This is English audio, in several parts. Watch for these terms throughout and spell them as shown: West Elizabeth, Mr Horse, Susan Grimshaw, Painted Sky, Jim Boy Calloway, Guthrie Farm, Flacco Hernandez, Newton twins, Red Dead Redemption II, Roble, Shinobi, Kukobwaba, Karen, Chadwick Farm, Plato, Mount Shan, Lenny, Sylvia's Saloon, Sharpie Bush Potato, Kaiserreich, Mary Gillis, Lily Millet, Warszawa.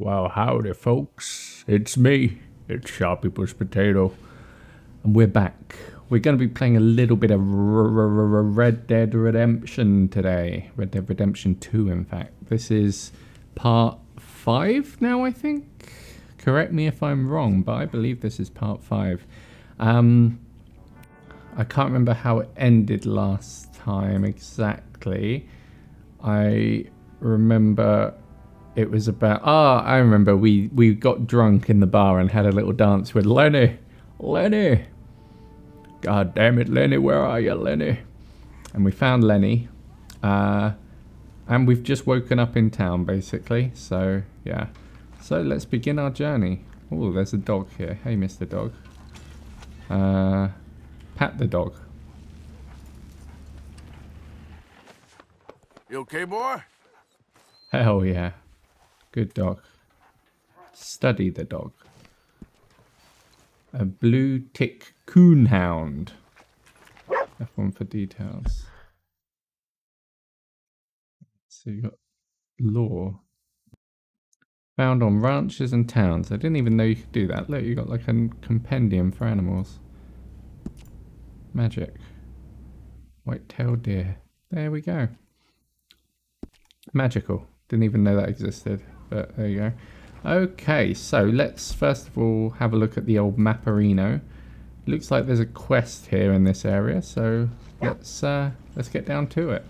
Well, howdy folks, it's me, it's Sharpie Bush Potato, and we're back. We're going to be playing a little bit of Red Dead Redemption today. Red Dead Redemption 2, in fact. This is part 5 now, I think? Correct me if I'm wrong, but I believe this is part 5. I can't remember how it ended last time exactly. I remember it was about... I remember we got drunk in the bar and had a little dance with Lenny. Lenny! God damn it, Lenny, where are you, Lenny? And we found Lenny. And we've just woken up in town, basically. So, yeah. So let's begin our journey. Oh, there's a dog here. Hey, Mr. Dog. Pat the dog. You okay, boy? Hell yeah. Good dog. Study the dog. A blue tick coonhound. F1 for details. So you got lore. Found on ranches and towns. I didn't even know you could do that. Look, you got like a compendium for animals. Magic. White-tailed deer. There we go. Magical. Didn't even know that existed, but there you go. Okay, so let's first of all have a look at the old Mapperino. Looks like there's a quest here in this area, so let's get down to it.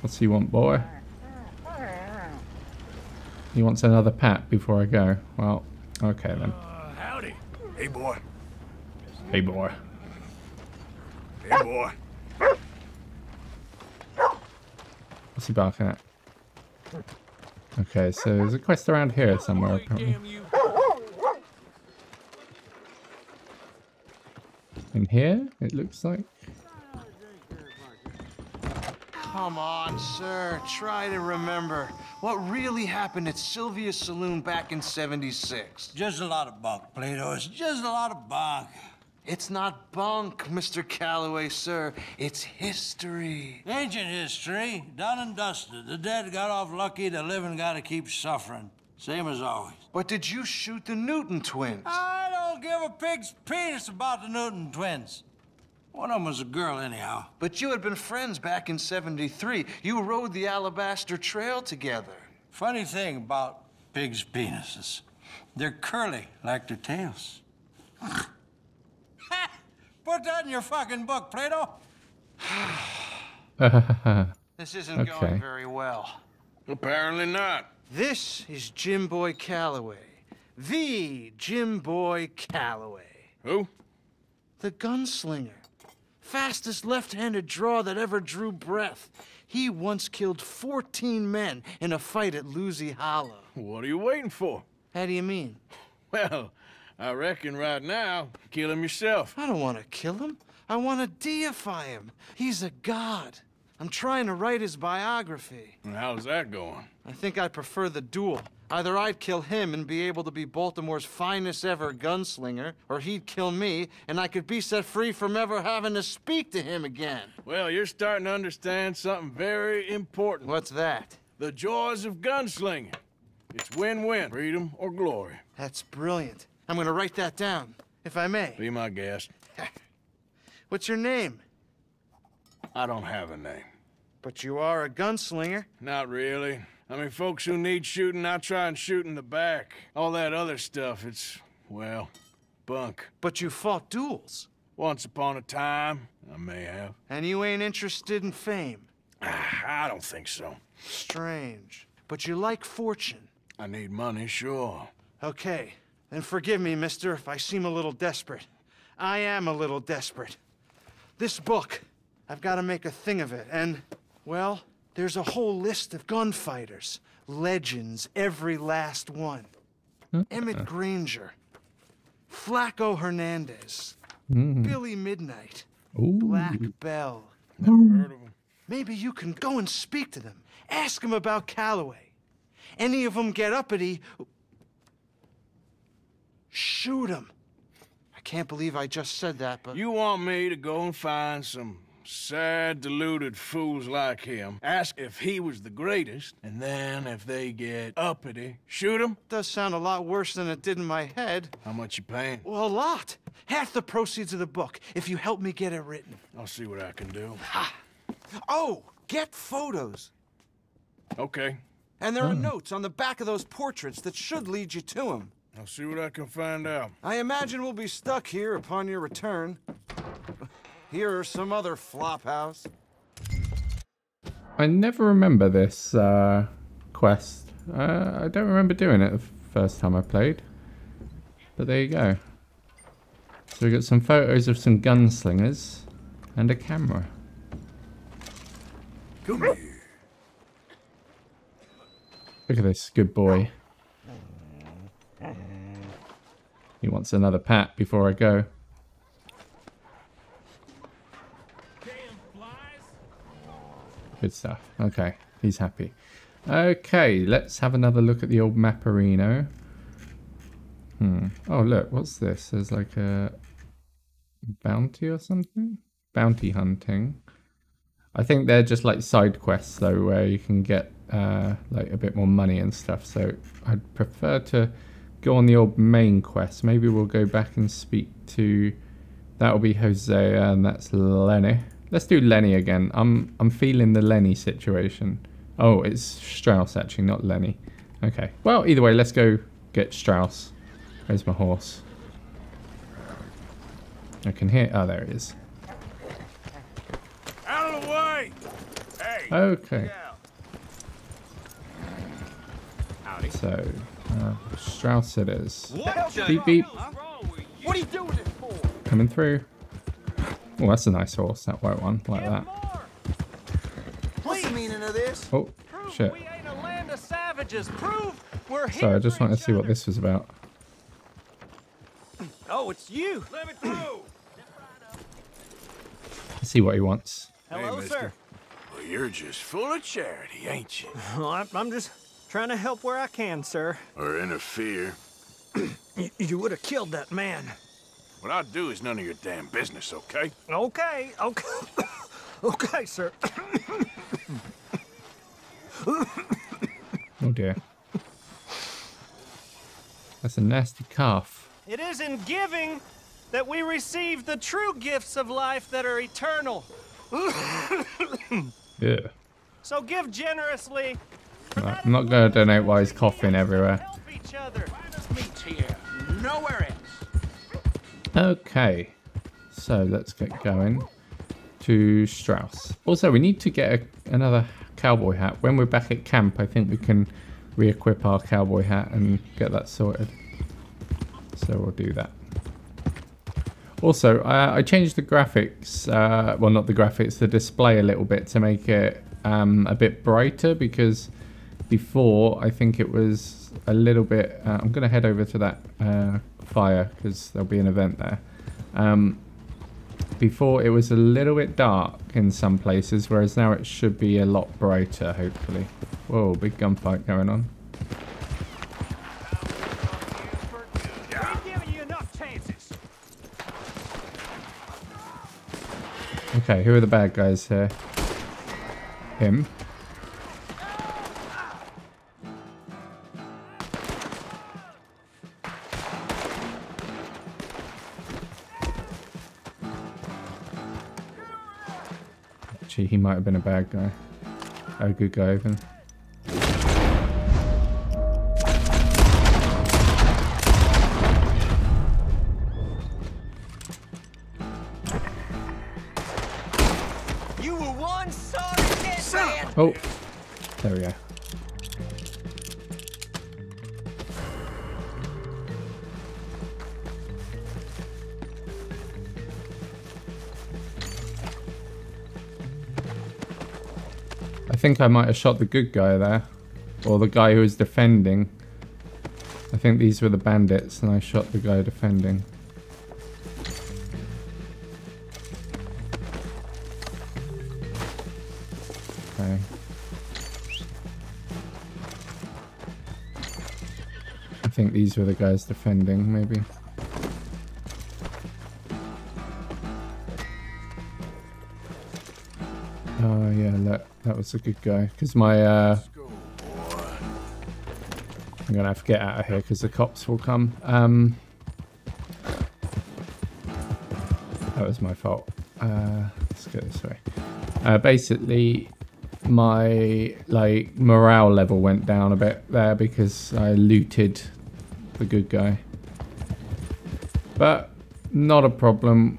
What's he want, boy? He wants another pat before I go. Well, okay then. Howdy. Hey, boy. Hey, boy. Hey, boy. What's he barking at? Okay, so there's a quest around here somewhere, apparently. In here, it looks like. Come on, sir. Try to remember what really happened at Sylvia's Saloon back in '76. Just a lot of bunk, Plato. It's just a lot of bunk. It's not bunk, Mr. Calloway, sir. It's history. Ancient history. Done and dusted. The dead got off lucky. The living got to keep suffering. Same as always. But did you shoot the Newton twins? I don't give a pig's penis about the Newton twins. One of them was a girl, anyhow. But you had been friends back in '73. You rode the Alabaster Trail together. Funny thing about pig's penises. They're curly like their tails. Put that in your fucking book, Plato. This isn't going very well. Apparently not. This is Jim Boy Calloway. The Jim Boy Calloway. Who? The gunslinger. Fastest left-handed draw that ever drew breath. He once killed 14 men in a fight at Lousy Hollow. What are you waiting for? How do you mean? Well... I reckon right now, kill him yourself. I don't want to kill him. I want to deify him. He's a god. I'm trying to write his biography. And how's that going? I think I prefer the duel. Either I'd kill him and be able to be Baltimore's finest ever gunslinger, or he'd kill me, and I could be set free from ever having to speak to him again. Well, you're starting to understand something very important. What's that? The joys of gunslinging. It's win-win, freedom or glory. That's brilliant. I'm gonna write that down, if I may. Be my guest. What's your name? I don't have a name. But you are a gunslinger. Not really. I mean, folks who need shooting, I try and shoot in the back. All that other stuff, it's, well, bunk. But you fought duels. Once upon a time, I may have. And you ain't interested in fame? I don't think so. Strange. But you like fortune. I need money, sure. Okay. And forgive me, mister, if I seem a little desperate. I am a little desperate. This book, I've got to make a thing of it, and, well, there's a whole list of gunfighters. Legends, every last one. Emmett Granger. Flacco Hernandez. Billy Midnight. Ooh. Black Belle. Never heard of them. Maybe you can go and speak to them. Ask them about Calloway. Any of them get uppity... shoot him. I can't believe I just said that, but... You want me to go and find some sad, deluded fools like him, ask if he was the greatest, and then if they get uppity, shoot him? Does sound a lot worse than it did in my head. How much you paying? Well, a lot. Half the proceeds of the book, if you help me get it written. I'll see what I can do. Ha! Oh, get photos. Okay. And there are notes on the back of those portraits that should lead you to him. I'll see what I can find out. I imagine we'll be stuck here upon your return. Here or some other flop house. I never remember this quest. I don't remember doing it the first time I played. But there you go. So we got some photos of some gunslingers and a camera. Come here. Look at this good boy. He wants another pat before I go. Good stuff. Okay, he's happy. Okay, let's have another look at the old Mapperino. Oh, look, what's this? There's like a bounty or something? Bounty hunting. I think they're just like side quests, though, where you can get like a bit more money and stuff. So I'd prefer to go on the old main quest. Maybe we'll go back and speak to... That'll be Hosea, and that's Lenny. Let's do Lenny again. I'm feeling the Lenny situation. Oh, it's Strauss actually, not Lenny. Okay. Well, either way, let's go get Strauss. Where's my horse? I can hear... Oh, there it is. Out of the way! Hey! Okay. So, Strauss it is. Beep, beep. What are you doing this for? Coming through. Oh, that's a nice horse, that white one, like that. What's the meaning of this? Oh, shit. So I just wanted to see what this was about. Oh, it's you. Let me through. Let's see what he wants. Hello, hey, sir. Well, you're just full of charity, ain't you? Well, I'm just trying to help where I can, sir. Or interfere. You would have killed that man. What I do is none of your damn business, okay? Okay, okay. Okay, sir. Oh, dear. That's a nasty cough. It is in giving that we receive the true gifts of life that are eternal. Yeah. So give generously. Right, I'm not going to donate while he's coughing everywhere. Help each other. Find us meet here. Nowhere else. Okay, so let's get going to Strauss. Also, we need to get another cowboy hat. When we're back at camp, I think we can re-equip our cowboy hat and get that sorted. So we'll do that. Also, I changed the graphics, well, not the graphics, the display a little bit to make it a bit brighter, because before I think it was a little bit... I'm going to head over to that... fire, because there'll be an event there. Before it was a little bit dark in some places, whereas now it should be a lot brighter, hopefully. Whoa, big gunfight going on. Okay, who are the bad guys here? Him. He might have been a bad guy. A good guy, even. You were one sorry. Oh, there we go. I think I might have shot the good guy there, or the guy who was defending. I think these were the bandits and I shot the guy defending. Okay. I think these were the guys defending, maybe. Oh yeah, that was a good guy. Because my I'm gonna have to get out of here because the cops will come. That was my fault. Let's go this way. Basically, my morale level went down a bit there because I looted the good guy. But not a problem.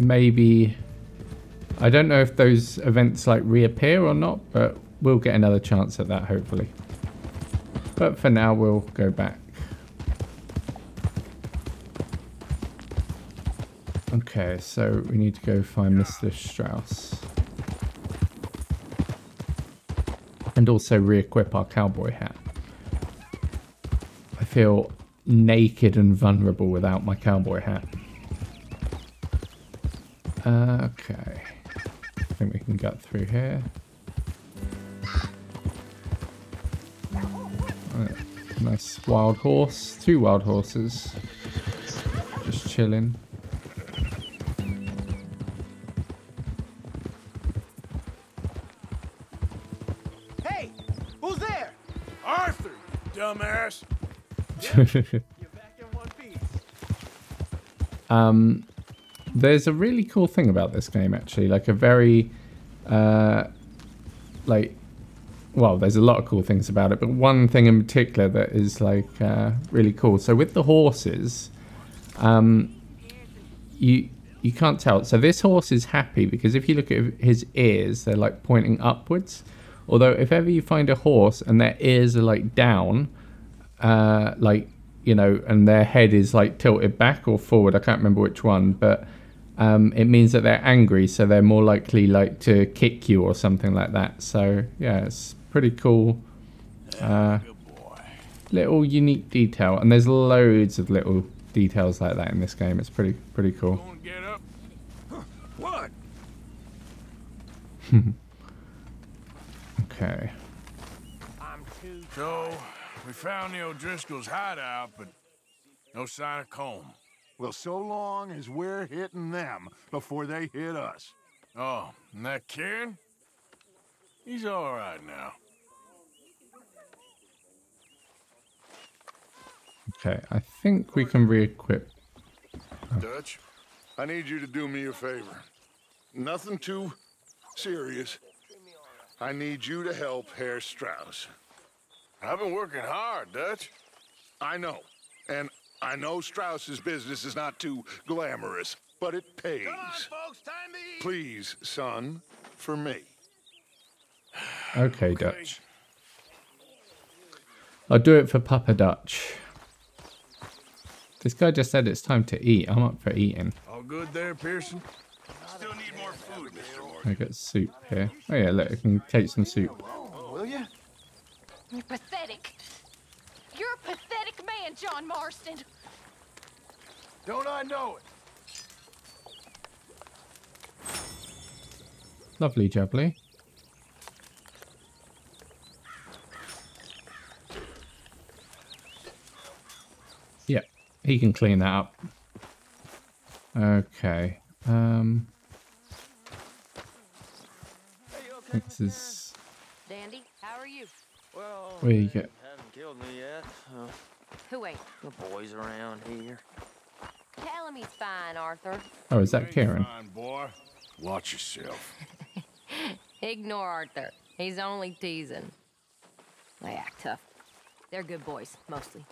Maybe I don't know if those events reappear or not, but we'll get another chance at that hopefully. But for now, we'll go back. Okay, so we need to go find Mr. Strauss. And also re-equip our cowboy hat. I feel naked and vulnerable without my cowboy hat. Okay. I think we can get through here. Right. Nice wild horse. Two wild horses. Just chilling. There's a really cool thing about this game actually, a very well, there's a lot of cool things about it, but one thing in particular that is really cool. So with the horses, you can't tell. So this horse is happy because if you look at his ears, they're pointing upwards. Although if ever you find a horse and their ears are down, and their head is tilted back or forward, I can't remember which one, but it means that they're angry, so they're more likely to kick you or something like that. So yeah, it's pretty cool. Little unique detail, and there's loads of little details like that in this game. It's pretty cool. What? Okay. So we found the O'Driscoll's hideout, but no sign of Combe. Well, so long as we're hitting them before they hit us. Oh, and that Karen? He's all right now. Okay, I think we can re-equip. Oh. Dutch, I need you to do me a favor. Nothing too serious. I need you to help Herr Strauss. I've been working hard, Dutch. I know. And I know Strauss's business is not too glamorous, but it pays. Come on, folks, time to eat. Please, son, for me. Okay, Dutch. I'll do it for Papa Dutch. This guy just said it's time to eat. I'm up for eating. All good there, Pearson? Still need more food, Mr. Morgan. I got soup here. Oh yeah, look, I can take some soup. Oh, will you? You're pathetic. You're a pathetic man, John Marston. Don't I know it? Lovely jubbly. Yep, he can clean that up. Okay. This is Dandy. How are you? Well, where you get? Haven't killed me yet. Who ain't? The boys around here. Tell him he's fine, Arthur. Oh, is that Karen? Fine, boy. Watch yourself. Ignore Arthur. He's only teasing. They act tough. They're good boys, mostly.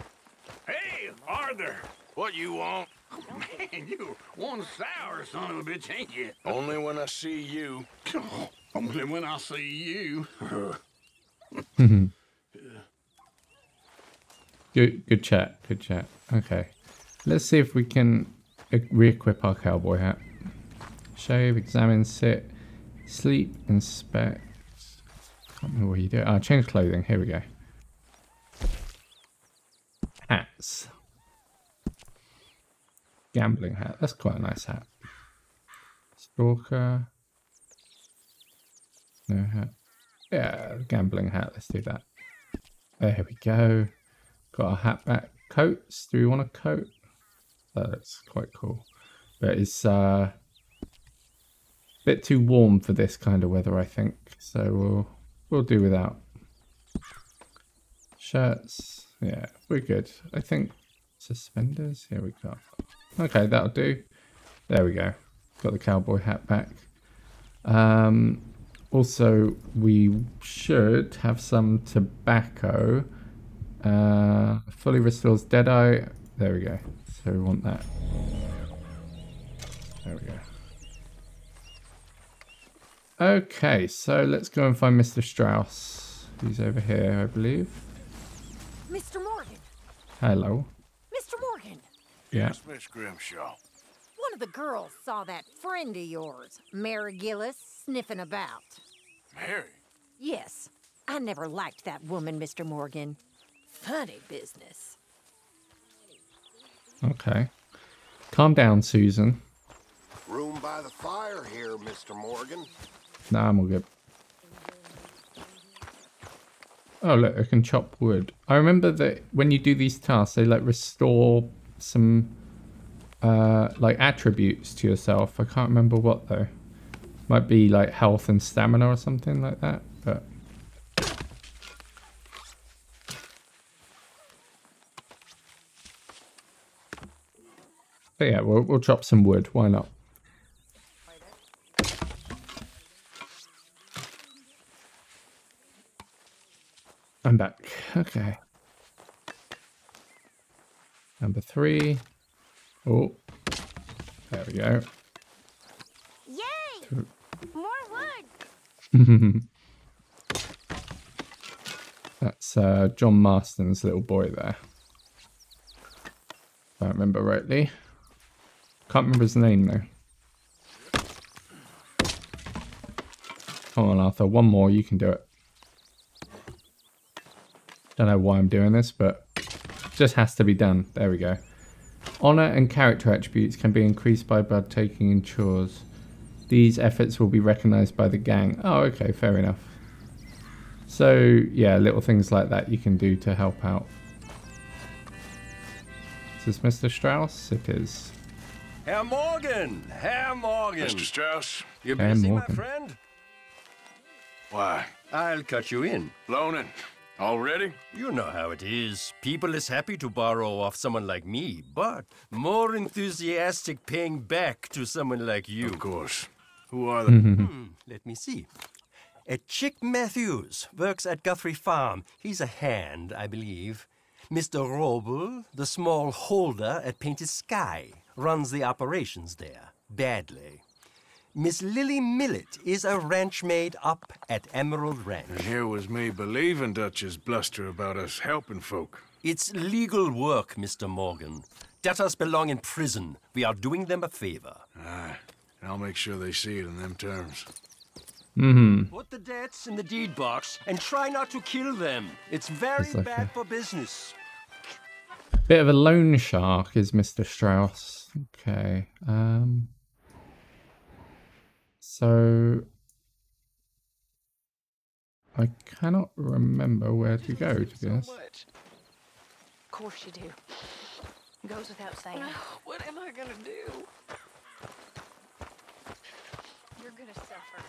Hey, Arthur. What you want? Oh, man, you one sour son of a bitch, ain't you? Only when I see you. Only when I see you. Good chat. Good chat. Okay. Let's see if we can re-equip our cowboy hat. Shave, examine, sit, sleep, inspect. Can't remember what you do. Ah, change clothing. Here we go. Hats. Gambling hat. That's quite a nice hat. Stalker. No hat. Yeah, gambling hat. Let's do that. There we go. Got our hat back. Coats. Do we want a coat? That's quite cool. But it's bit too warm for this kind of weather, I think. So we'll do without. Shirts. Yeah, we're good. I think suspenders. Here we go. Okay, that'll do. There we go. Got the cowboy hat back. Also, we should have some tobacco. Fully restores Deadeye. There we go. So we want that. There we go. Okay, so let's go and find Mr. Strauss. He's over here, I believe. Mr. Morgan. Hello. Mr. Morgan. Yeah. Yes, Miss Grimshaw. One of the girls saw that friend of yours, Mary Gillis, sniffing about. Mary? Yes. I never liked that woman, Mr. Morgan. Funny business. Okay. Calm down, Susan. Room by the fire here, Mr. Morgan. Nah, I'm all good. Oh, look, I can chop wood. I remember that when you do these tasks, they, like, restore some, like, attributes to yourself. I can't remember what, though. Might be, like, health and stamina or something like that, but... But yeah, we'll chop some wood. Why not? I'm back. Okay. Number 3. Oh, there we go. Yay! More wood. That's John Marston's little boy there. If I remember rightly. Can't remember his name though. Come on, Arthur. One more. You can do it. Don't know why I'm doing this, but it just has to be done. There we go. Honor and character attributes can be increased by blood taking in chores. These efforts will be recognized by the gang. Oh, okay, fair enough. So, yeah, little things like that you can do to help out. Is this Mr. Strauss? It is. Herr Morgan! Herr Morgan! Mr. Strauss, you're busy, my friend? Why? I'll cut you in. Loaning. Already? You know how it is. People is happy to borrow off someone like me, but more enthusiastic paying back to someone like you. Of course. Who are they? Let me see. Chick Matthews works at Guthrie Farm. He's a hand, I believe. Mr. Roble, the small holder at Painted Sky, runs the operations there. Badly. Miss Lily Millet is a ranch maid up at Emerald Ranch. And here was me believing Dutch's bluster about us helping folk. It's legal work, Mr. Morgan. Debtors belong in prison. We are doing them a favor. Aye, and I'll make sure they see it in them terms. Put the debts in the deed box and try not to kill them. It's very bad for business. Bit of a loan shark is Mr. Strauss. Okay, So, I cannot remember where to go, to be honest. Of course you do. It goes without saying. What am I going to do? You're going to suffer.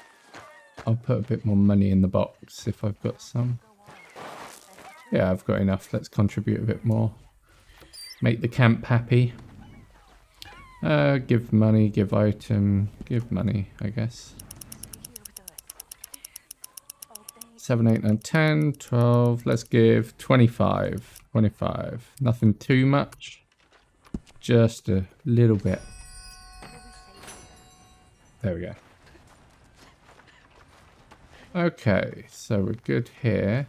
I'll put a bit more money in the box if I've got some. Yeah, I've got enough. Let's contribute a bit more. Make the camp happy. Give money, give item, give money, I guess. 7, 8, 9, 10, 12. Let's give 25. 25. Nothing too much. Just a little bit. There we go. Okay, so we're good here.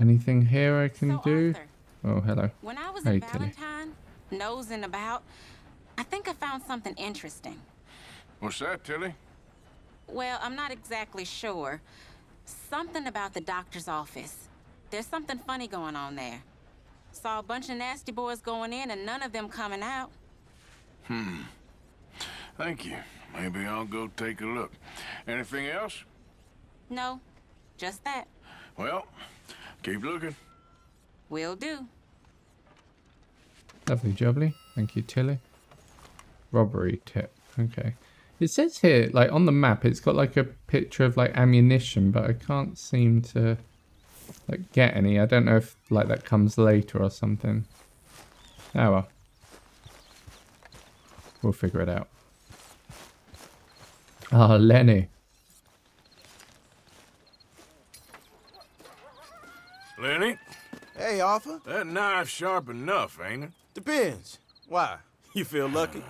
Anything here I can do? Oh, hello. When I was at Valentine, nosing about, I think I found something interesting. What's that, Tilly? Well, I'm not exactly sure. Something about the doctor's office. There's something funny going on there. Saw a bunch of nasty boys going in and none of them coming out. Thank you. Maybe I'll go take a look. Anything else? No, just that. Well, keep looking. Will do. Lovely jubbly. Thank you, Tilly. Robbery tip. Okay. It says here, like on the map, it's got like a picture of like ammunition, but I can't seem to like get any. I don't know if like that comes later or something. Oh well. We'll figure it out. Ah, Lenny. Lenny? Hey, Arthur. That knife's sharp enough, ain't it? Depends. Why? You feel lucky?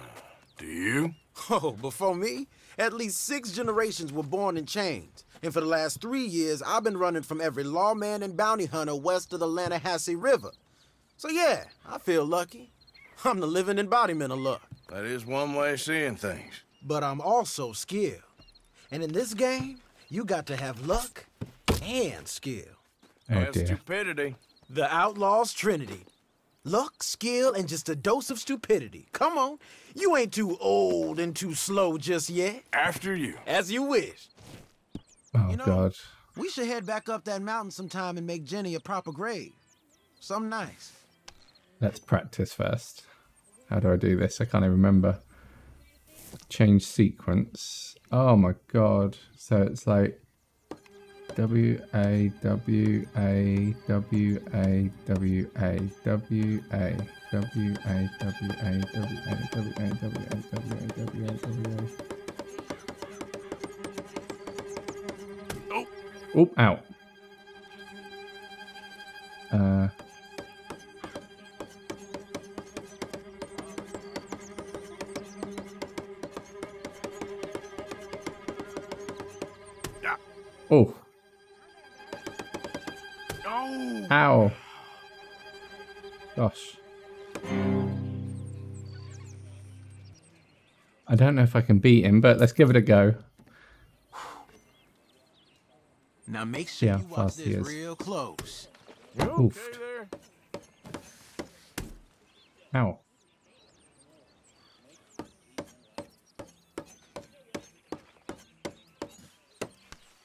Do you? Oh, before me? At least 6 generations were born in chains. And for the last 3 years, I've been running from every lawman and bounty hunter west of the Lanahassee River. So yeah, I feel lucky. I'm the living embodiment of luck. That is one way of seeing things. But I'm also skilled. And in this game, you got to have luck and skill. Oh, dear. Stupidity. The Outlaw's Trinity. Luck, skill, and just a dose of stupidity. Come on. You ain't too old and too slow just yet. After you. As you wish. Oh, you know, God. We should head back up that mountain sometime and make Jenny a proper grave. Something nice. Let's practice first. How do I do this? I can't even remember. Change sequence. Oh, my God. So it's like... Oh. Oh, ow. Oh. Ow. Gosh. I don't know if I can beat him, but let's give it a go. Now make sure you watch this real close. You okay there? Ow.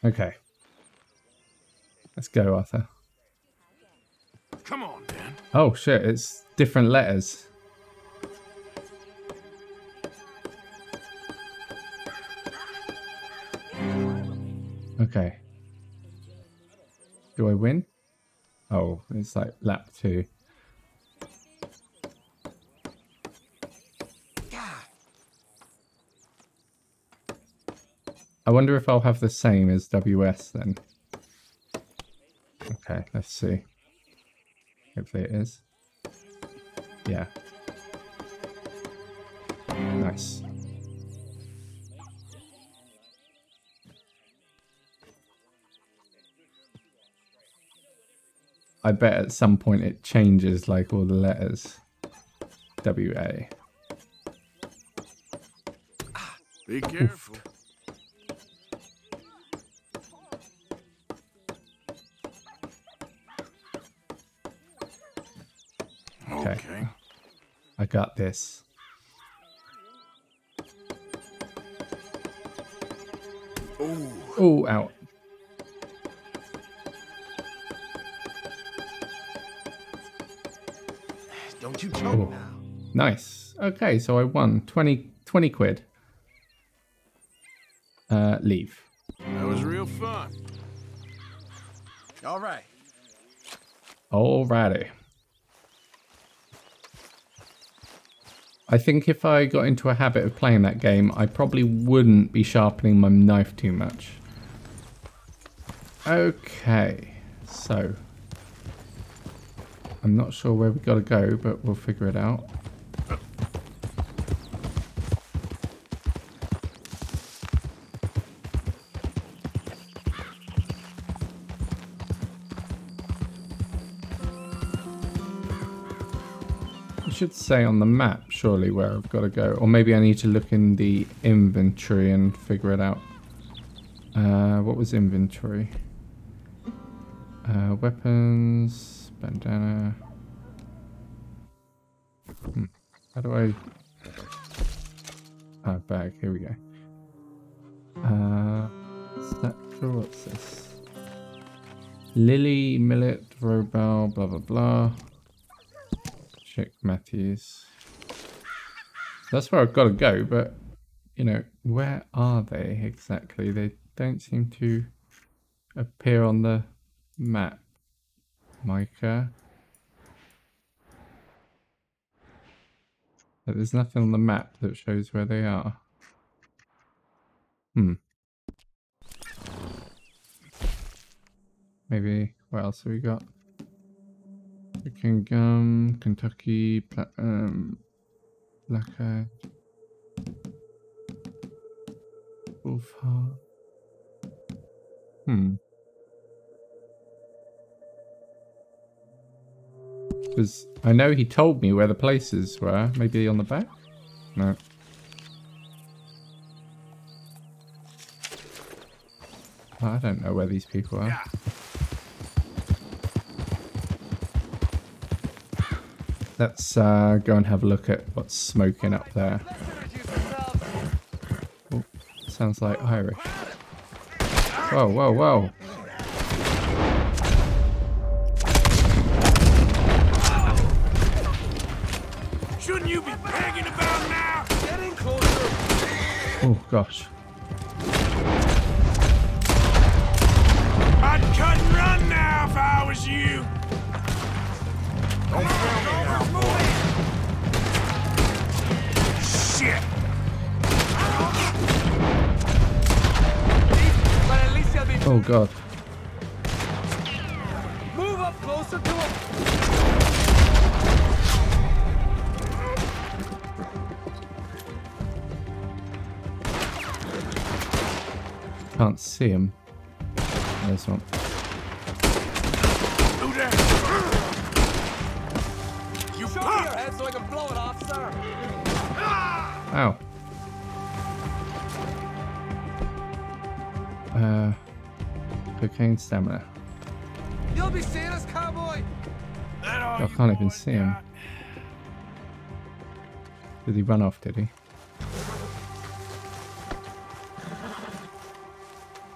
Okay. Let's go, Arthur. Come on, man. Oh shit, it's different letters. Okay. Do I win? Oh, it's like lap 2. I wonder if I'll have the same as WS then. Okay, let's see. Hopefully it is. Yeah. Nice. I bet at some point it changes like all the letters. WA. Be careful. Oof. Okay. I got this. Oh, out. Don't you choke now. Nice. Okay, so I won 20 quid. Leave. That was real fun. All right. Alrighty. I think if I got into a habit of playing that game, I probably wouldn't be sharpening my knife too much. Okay, so I'm not sure where we gotta go, but we'll figure it out. Should say on the map surely where I've got to go, or maybe I need to look in the inventory and figure it out. What was inventory? Weapons, bandana. How do I? Ah, bag. Here we go. Satchel. What's this? Lily Millet, Roble, blah blah blah. Chick Matthews. That's where I've got to go, but, you know, where are they exactly? They don't seem to appear on the map. Micah. But there's nothing on the map that shows where they are. Maybe, what else have we got? Buckingham, Kentucky, Flacco, Wolfhard. Because I know he told me where the places were. Maybe on the back? No. I don't know where these people are. Yeah. Let's go and have a look at what's smoking up there. Oh, sounds like Irish. Whoa, whoa, whoa. Shouldn't you be bragging about now? Get in closer. Oh, gosh. I'd cut and run now if I was you. Don't kill me now, boy. Shit. Oh god. Move up closer to him. Can't see him. This one. You show me your head so I can blow it off, sir. Ow. Cocaine stamina. You'll be seeing us, cowboy. I can't even see him. Did he run off? Did he?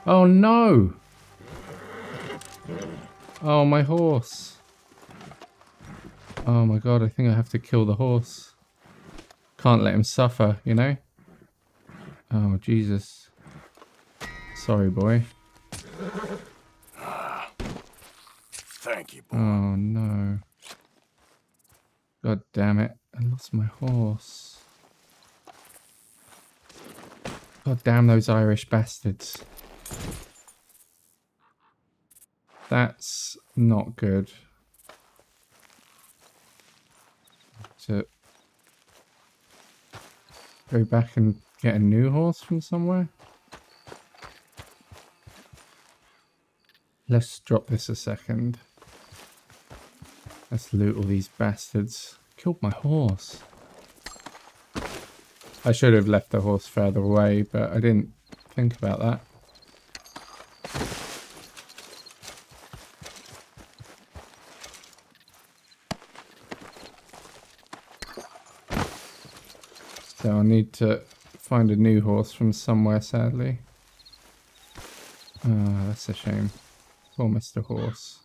Oh no! Oh, my horse. Oh my god, I think I have to kill the horse. Can't let him suffer, you know? Oh, Jesus. Sorry, boy. Thank you, boy. Oh no. God damn it. I lost my horse. God damn those Irish bastards. That's not good. To go back and get a new horse from somewhere. Let's drop this a second. Let's loot all these bastards. Killed my horse. I should have left the horse further away, but I didn't think about that. So I need to find a new horse from somewhere, sadly. Ah, that's a shame. Poor Mr. Horse.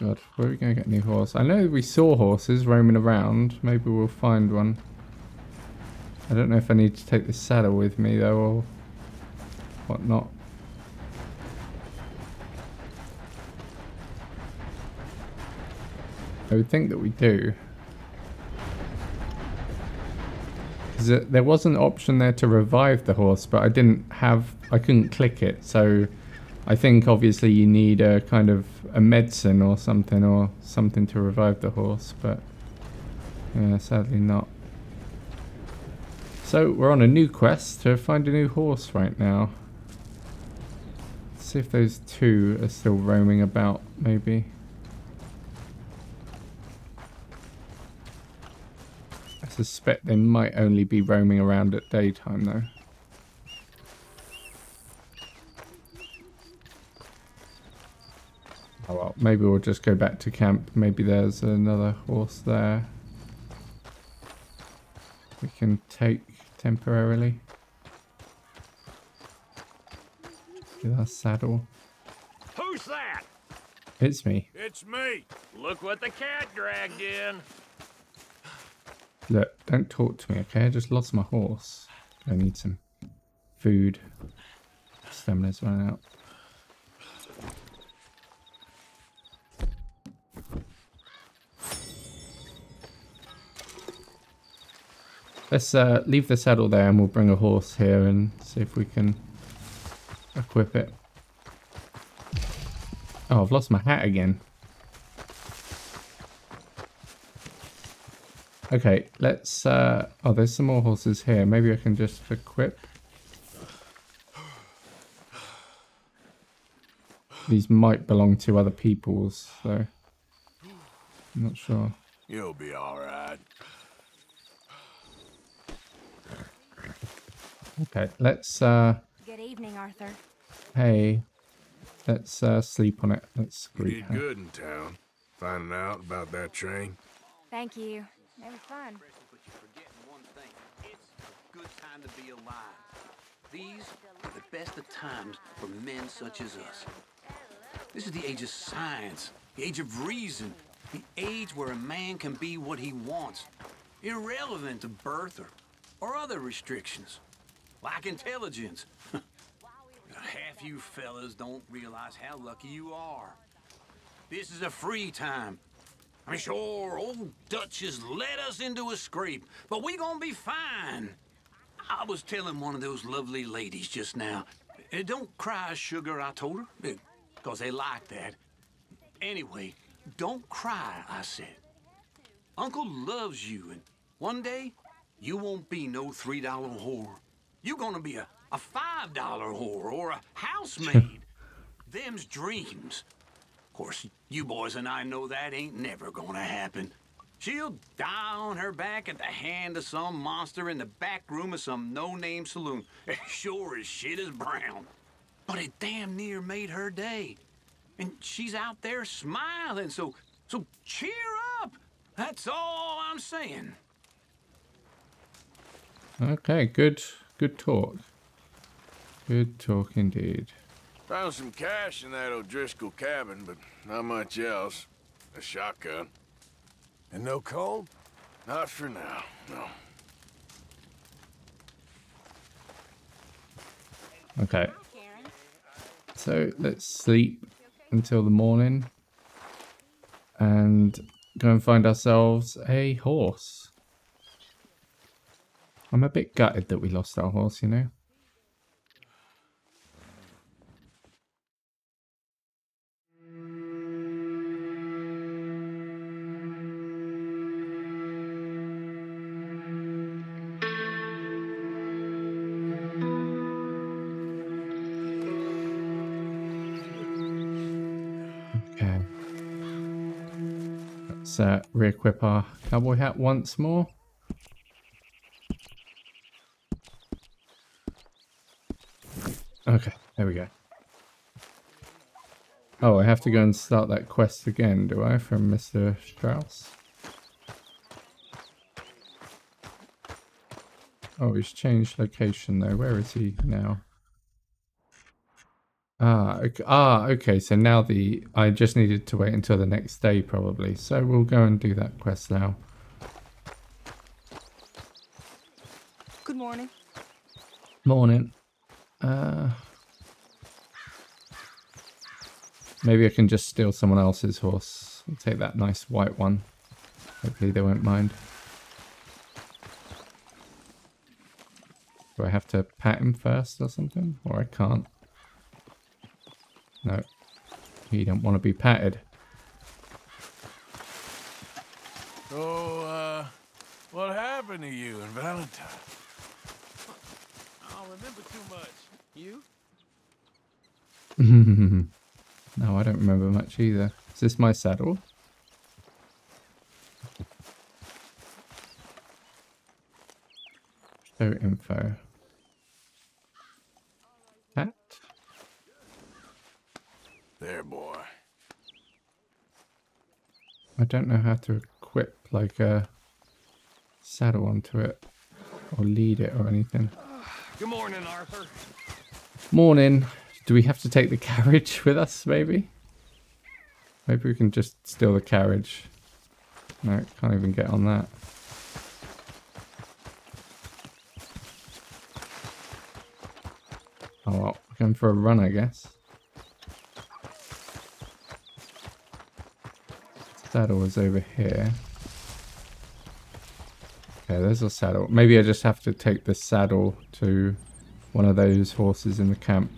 God, where are we going to get a new horse? I know we saw horses roaming around. Maybe we'll find one. I don't know if I need to take this saddle with me, though, or whatnot. I would think that we do. Because there was an option there to revive the horse, but I didn't have... I couldn't click it, so... I think obviously you need a kind of a medicine or something to revive the horse, but... yeah, sadly not. So, we're on a new quest to find a new horse right now. Let's see if those two are still roaming about, maybe. I suspect they might only be roaming around at daytime, though. Oh well, maybe we'll just go back to camp. Maybe there's another horse there we can take temporarily. Get our saddle. Who's that? It's me. It's me. Look what the cat dragged in. Look, don't talk to me, okay? I just lost my horse. I need some food. Stamina's running out. Let's leave the saddle there and we'll bring a horse here and see if we can equip it. Oh, I've lost my hat again. Okay, let's... oh, there's some more horses here. Maybe I can just equip these. Might belong to other people's, so I'm not sure. You'll be all right. Okay, let's Good evening, Arthur. Hey. Let's sleep on it. Let's sleep. You did good in town. Finding out about that train. Thank you. It was fun. But you forget one thing. It's a good time to be alive. These are the best of times for men such as us. This is the age of science, the age of reason, the age where a man can be what he wants, irrelevant to birth or other restrictions. Like intelligence. Half you fellas don't realize how lucky you are. This is a free time. I mean, sure, old Dutch has led us into a scrape, but we gonna be fine. I was telling one of those lovely ladies just now, don't cry, sugar, I told her, because they like that. Anyway, don't cry, I said. Uncle loves you, and one day, you won't be no $3 whore. You're gonna be a $5 whore or a housemaid. Them's dreams. Of course, you boys and I know that ain't never gonna happen. She'll die on her back at the hand of some monster in the back room of some no-name saloon. Sure as shit is brown. But it damn near made her day. And she's out there smiling, so cheer up. That's all I'm saying. Okay, good talk. Good talk indeed. Found some cash in that O'Driscoll cabin, but not much else. A shotgun. And no cold? Not for now, no. Okay. So let's sleep until the morning and go and find ourselves a horse. I'm a bit gutted that we lost our horse, you know. Re-equip our cowboy hat once more. Okay, there we go. Oh, I have to go and start that quest again, do I, from Mr. Strauss? Oh, he's changed location though. Where is he now? Ah, okay, so now I just needed to wait until the next day probably, so we'll go and do that quest now. Good morning. Morning. Maybe I can just steal someone else's horse and take that nice white one. Hopefully they won't mind. Do I have to pat him first or something? Or I can't? No, he don't want to be patted. So, what happened to you and Valentine? I don't remember too much. You? No, I don't remember much either. Is this my saddle? Show info. Pat? There, boy. I don't know how to equip like a saddle onto it or lead it or anything. Good morning, Arthur. Morning. Do we have to take the carriage with us, maybe? Maybe we can just steal the carriage. No, can't even get on that. Oh well, we're going for a run, I guess. Saddle is over here. Okay, there's a saddle. Maybe I just have to take the saddle to one of those horses in the camp.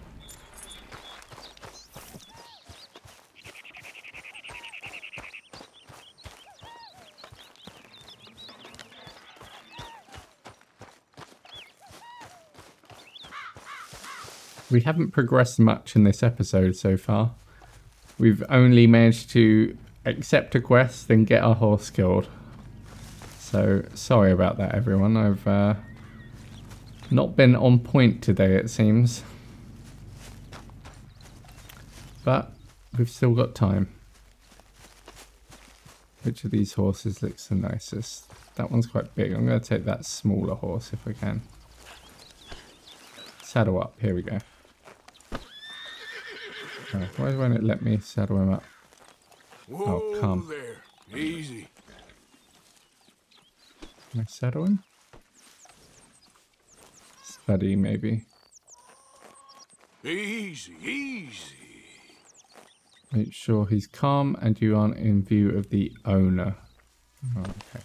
We haven't progressed much in this episode so far. We've only managed to accept a quest and get our horse killed. So, sorry about that, everyone. I've not been on point today, it seems. But we've still got time. Which of these horses looks the nicest? That one's quite big. I'm going to take that smaller horse if I can. Saddle up. Here we go. Oh, why won't it let me saddle him up? Oh, come. There. Easy. Can I saddle him? Study, maybe. Easy, easy. Make sure he's calm and you aren't in view of the owner. Oh, okay.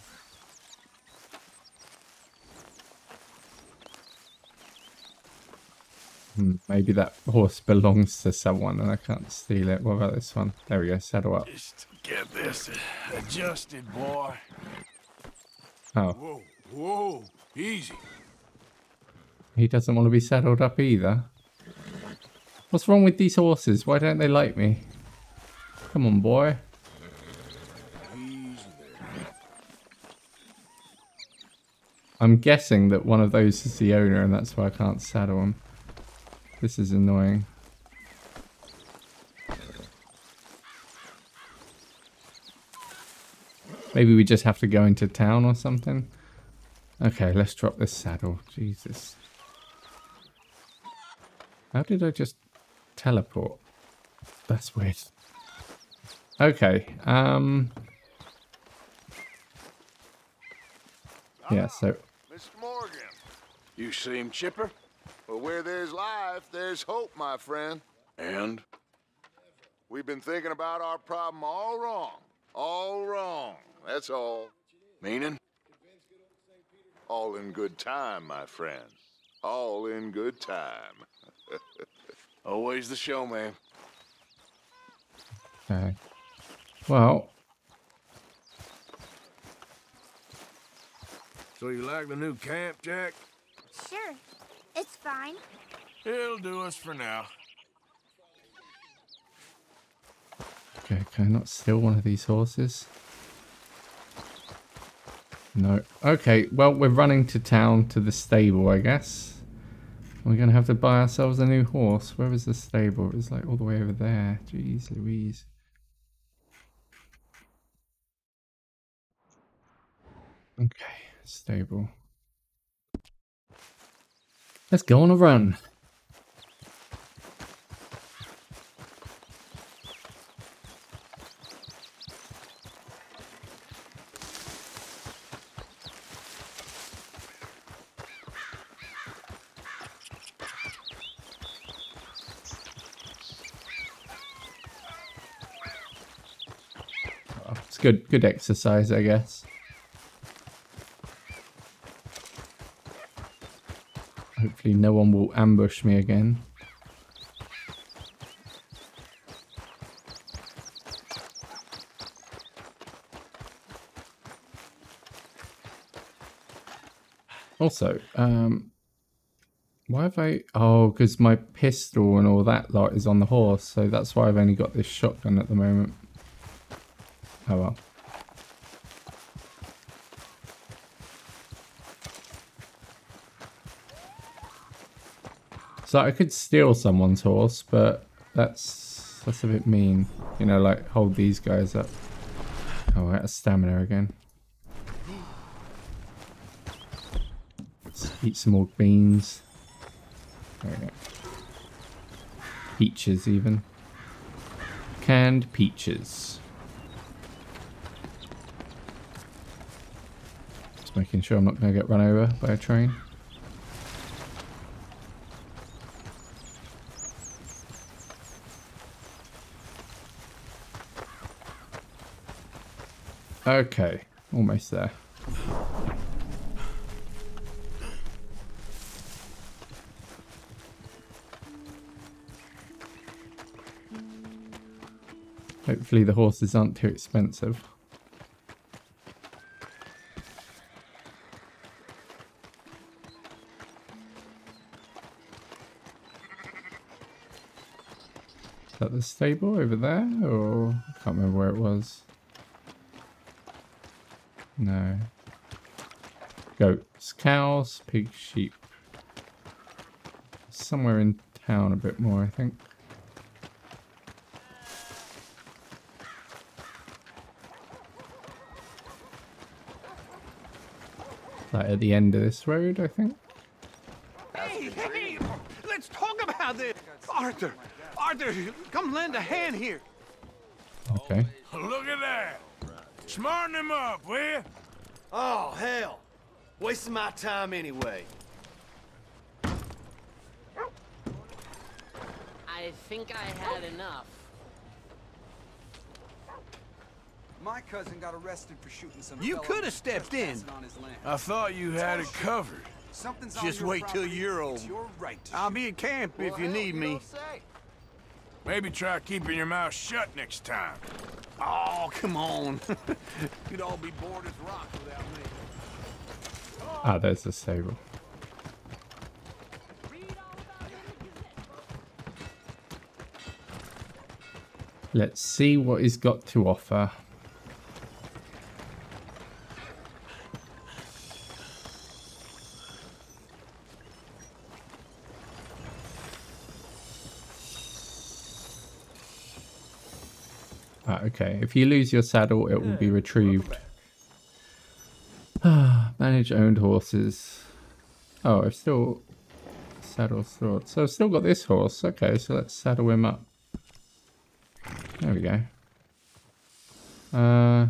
Maybe that horse belongs to someone and I can't steal it. What about this one? There we go, saddle up. Just get this adjusted, boy. Oh. Whoa, whoa, easy. He doesn't want to be saddled up either. What's wrong with these horses? Why don't they like me? Come on, boy. Easy there. I'm guessing that one of those is the owner and that's why I can't saddle him. This is annoying. Maybe we just have to go into town or something. Okay, let's drop this saddle. Jesus. How did I just teleport? That's weird. Okay. Yeah, so... Mr. Morgan, you seem chipper. Well, where there's life, there's hope, my friend. And? We've been thinking about our problem all wrong. All wrong. That's all. Meaning? All in good time, my friend. All in good time. Always the showman. Okay. Well. So you like the new camp, Jack? Sure. It's fine. It'll do us for now. Okay, can I not steal one of these horses? No. Okay, well, we're running to town to the stable, I guess. We're going to have to buy ourselves a new horse. Where was the stable? It was like all the way over there. Jeez Louise. Okay, stable. Let's go on a run. Oh, it's good exercise, I guess. Hopefully no one will ambush me again. Also, why have I... Oh, because my pistol and all that lot is on the horse, so that's why I've only got this shotgun at the moment. Oh well. So I could steal someone's horse, but that's a bit mean. You know, like, hold these guys up. Oh, out of stamina again. Let's eat some more beans. There we go. Peaches, even. canned peaches. Just making sure I'm not going to get run over by a train. Okay, almost there. Hopefully the horses aren't too expensive. Is that the stable over there? Or I can't remember where it was. No. Goats, cows, pigs, sheep. Somewhere in town a bit more, I think. Like at the end of this road, I think. Hey, let's talk about this. Arthur, come lend a hand here. Okay. Look at that. Smarten him up, will you? Oh, hell. Wasting my time anyway. I think I had enough. My cousin got arrested for shooting some. You could have stepped in. I thought you had it covered. Something's just wait property. Till you're old. Your right I'll be in camp well, if you hell, need you me. Maybe try keeping your mouth shut next time. Oh, come on. You'd all be bored as rock without me. Oh. Ah, there's the stable. Let's see what he's got to offer. Okay, if you lose your saddle, it will be retrieved. Manage owned horses. Oh, I've still... Saddle sword. So I've still got this horse. Okay, so let's saddle him up. There we go.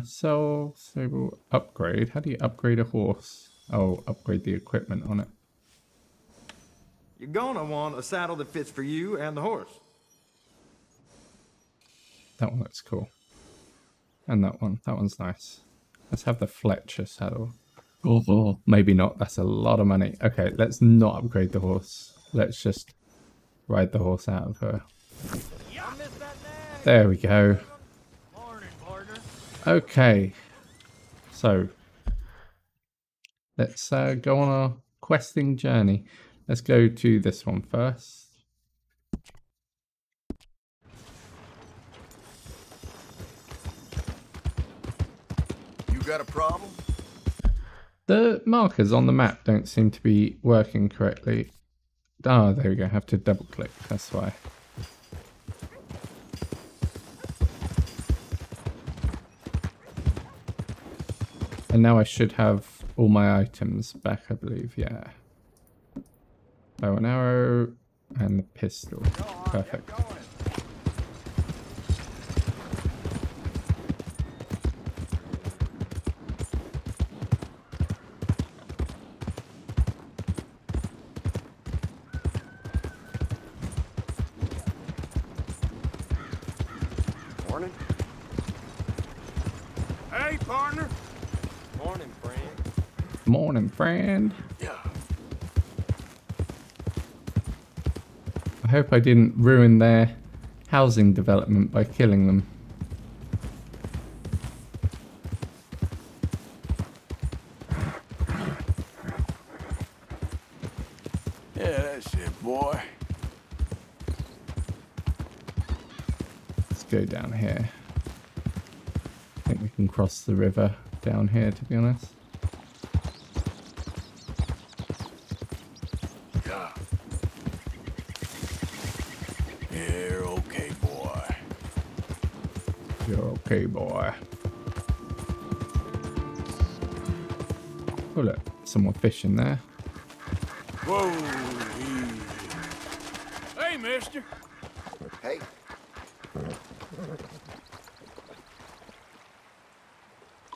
So, stable upgrade. How do you upgrade a horse? Oh, upgrade the equipment on it. You're gonna want a saddle that fits for you and the horse. That one looks cool. And that one. That one's nice. Let's have the Fletcher saddle. Oh, maybe not. That's a lot of money. Okay, let's not upgrade the horse. Let's just ride the horse out of her. There we go. Okay. So, let's go on our questing journey. Let's go to this one first. Got a problem? The markers on the map don't seem to be working correctly. Ah, oh, there we go. I have to double click. That's why. And now I should have all my items back, I believe. Yeah. Bow and arrow and the pistol. Perfect. Friend. I hope I didn't ruin their housing development by killing them. Yeah, that's it, boy. Let's go down here. I think we can cross the river down here, to be honest. Okay, boy. Oh, look. Some more fish in there. Whoa. Hey, mister. Hey.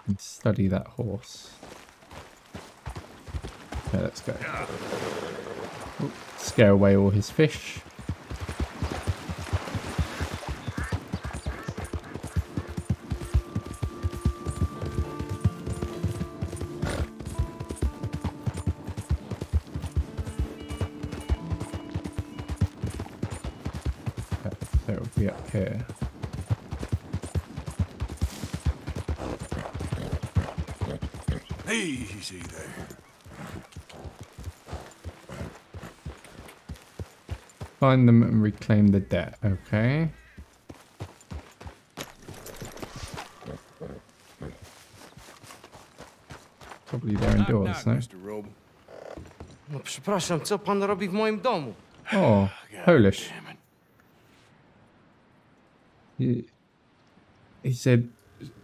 And study that horse. Okay, let's go. Ooh, scare away all his fish. Find them and reclaim the debt, okay. Probably they're indoors, no? No, przepraszam, co pan robi w moim domu? Oh, Polish. He said,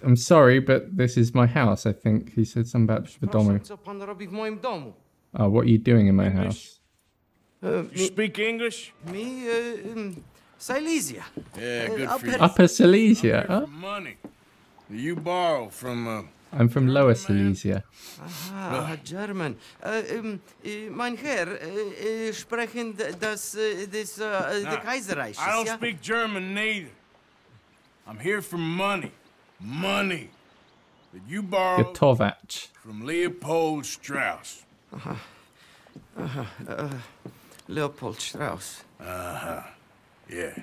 I'm sorry, but this is my house, I think. He said something about Shpadomu. Oh, what are you doing in my house? You speak English? Me, Silesia. Yeah, good for you. Upper Silesia, huh? Money. You borrow from, I'm from Lower Silesia. Aha, German. Mein Herr, sprechen das the Kaiserreich. I don't speak German neither. I'm here for money. Money that you borrowed from Leopold Strauss. Uh-huh. Uh-huh. Leopold Strauss. Uh-huh. Yeah.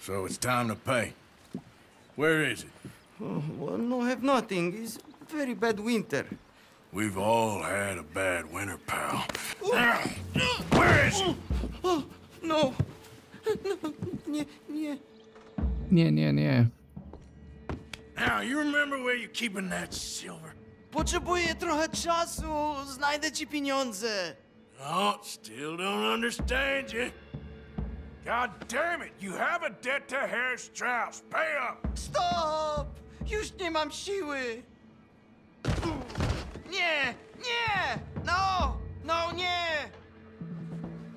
So it's time to pay. Where is it? Oh, well, no, I have nothing. It's a very bad winter. We've all had a bad winter, pal. Where is it? Oh, no. No. Now, you remember where you're keeping that silver? Potrzebuję trochę czasu. Znajdę ci pieniądze. Oh, still don't understand you. God damn it, you have a debt to Herr Strauss. Pay up. Stop! Już nie mam siły. Nie, nie! No! No, nie!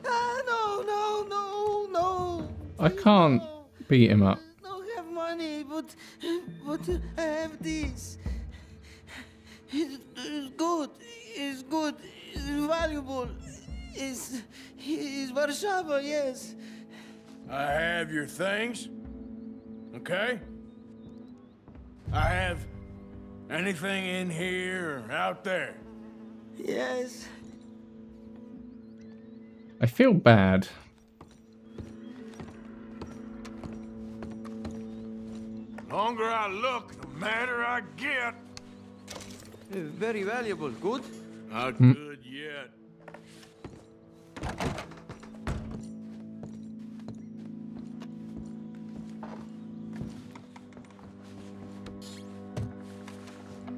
No, no, no, no. I can't beat him up. Money, but I have this. It's good. It's good. It's valuable. It's Warszawa, yes. I have your things. Okay. I have anything in here or out there. Yes. I feel bad. The longer I look, the madder I get. Very valuable. Good? Not good yet.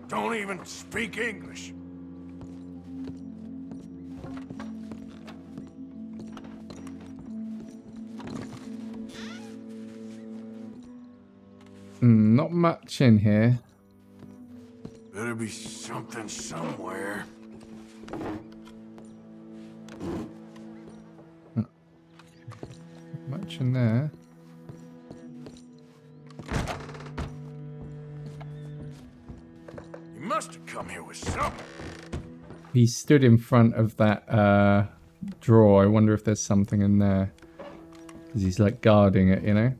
Don't even speak English. Not much in here. Better be something somewhere. Not much in there. You must have come here with something. He stood in front of that drawer. I wonder if there's something in there. Because he's like guarding it, you know?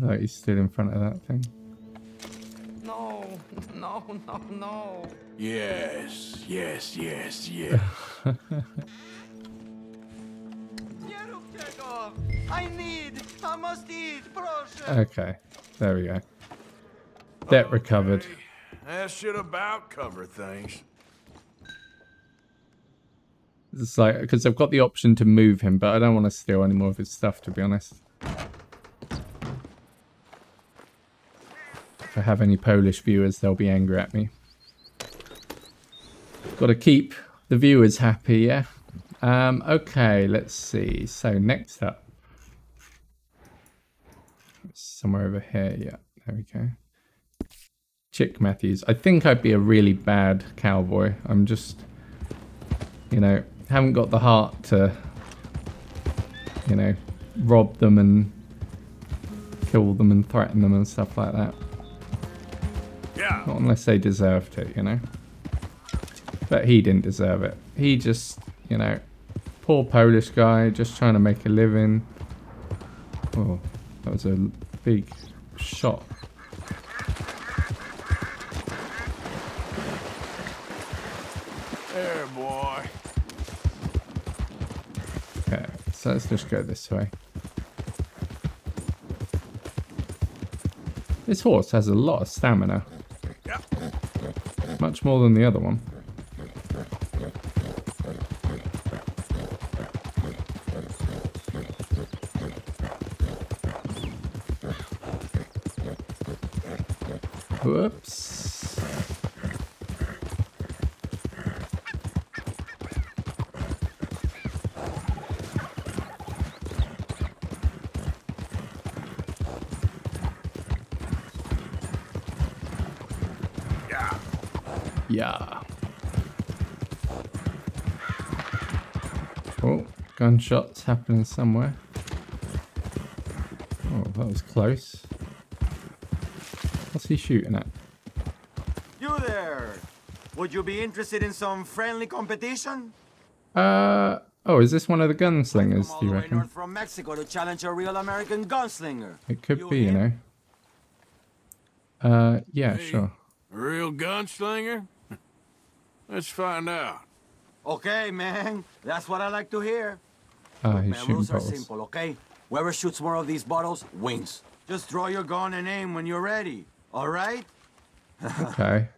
Like he's still in front of that thing. No, no, no, no. Yes, yes, yes, yes. I must eat, okay, there we go. Debt recovered. That should about cover things. It's like, because I've got the option to move him, but I don't want to steal any more of his stuff, to be honest. If I have any Polish viewers, they'll be angry at me. Got to keep the viewers happy, yeah? Okay, let's see. So next up, somewhere over here. Yeah, there we go. Chick Matthews. I think I'd be a really bad cowboy. I'm just, you know, haven't got the heart to, you know, rob them and kill them and threaten them and stuff like that. Yeah. Not unless they deserved it, you know. But he didn't deserve it. He just, you know, poor Polish guy just trying to make a living. Oh, that was a big shot. There, boy. Okay, so let's just go this way. This horse has a lot of stamina. Yeah. Much more than the other one. Whoops. Yeah. Yeah. Oh, gunshots happening somewhere. Oh, that was close. What's he shooting at? You there! Would you be interested in some friendly competition? Oh, is this one of the gunslingers, do you reckon? North from Mexico to challenge a real American gunslinger. It could be, you know. Yeah, hey, sure. Real gunslinger? Let's find out. Okay, man. That's what I like to hear. Ah, he's shooting bottles. Rules are simple, okay? Whoever shoots more of these bottles wins. Just draw your gun and aim when you're ready. All right? Okay.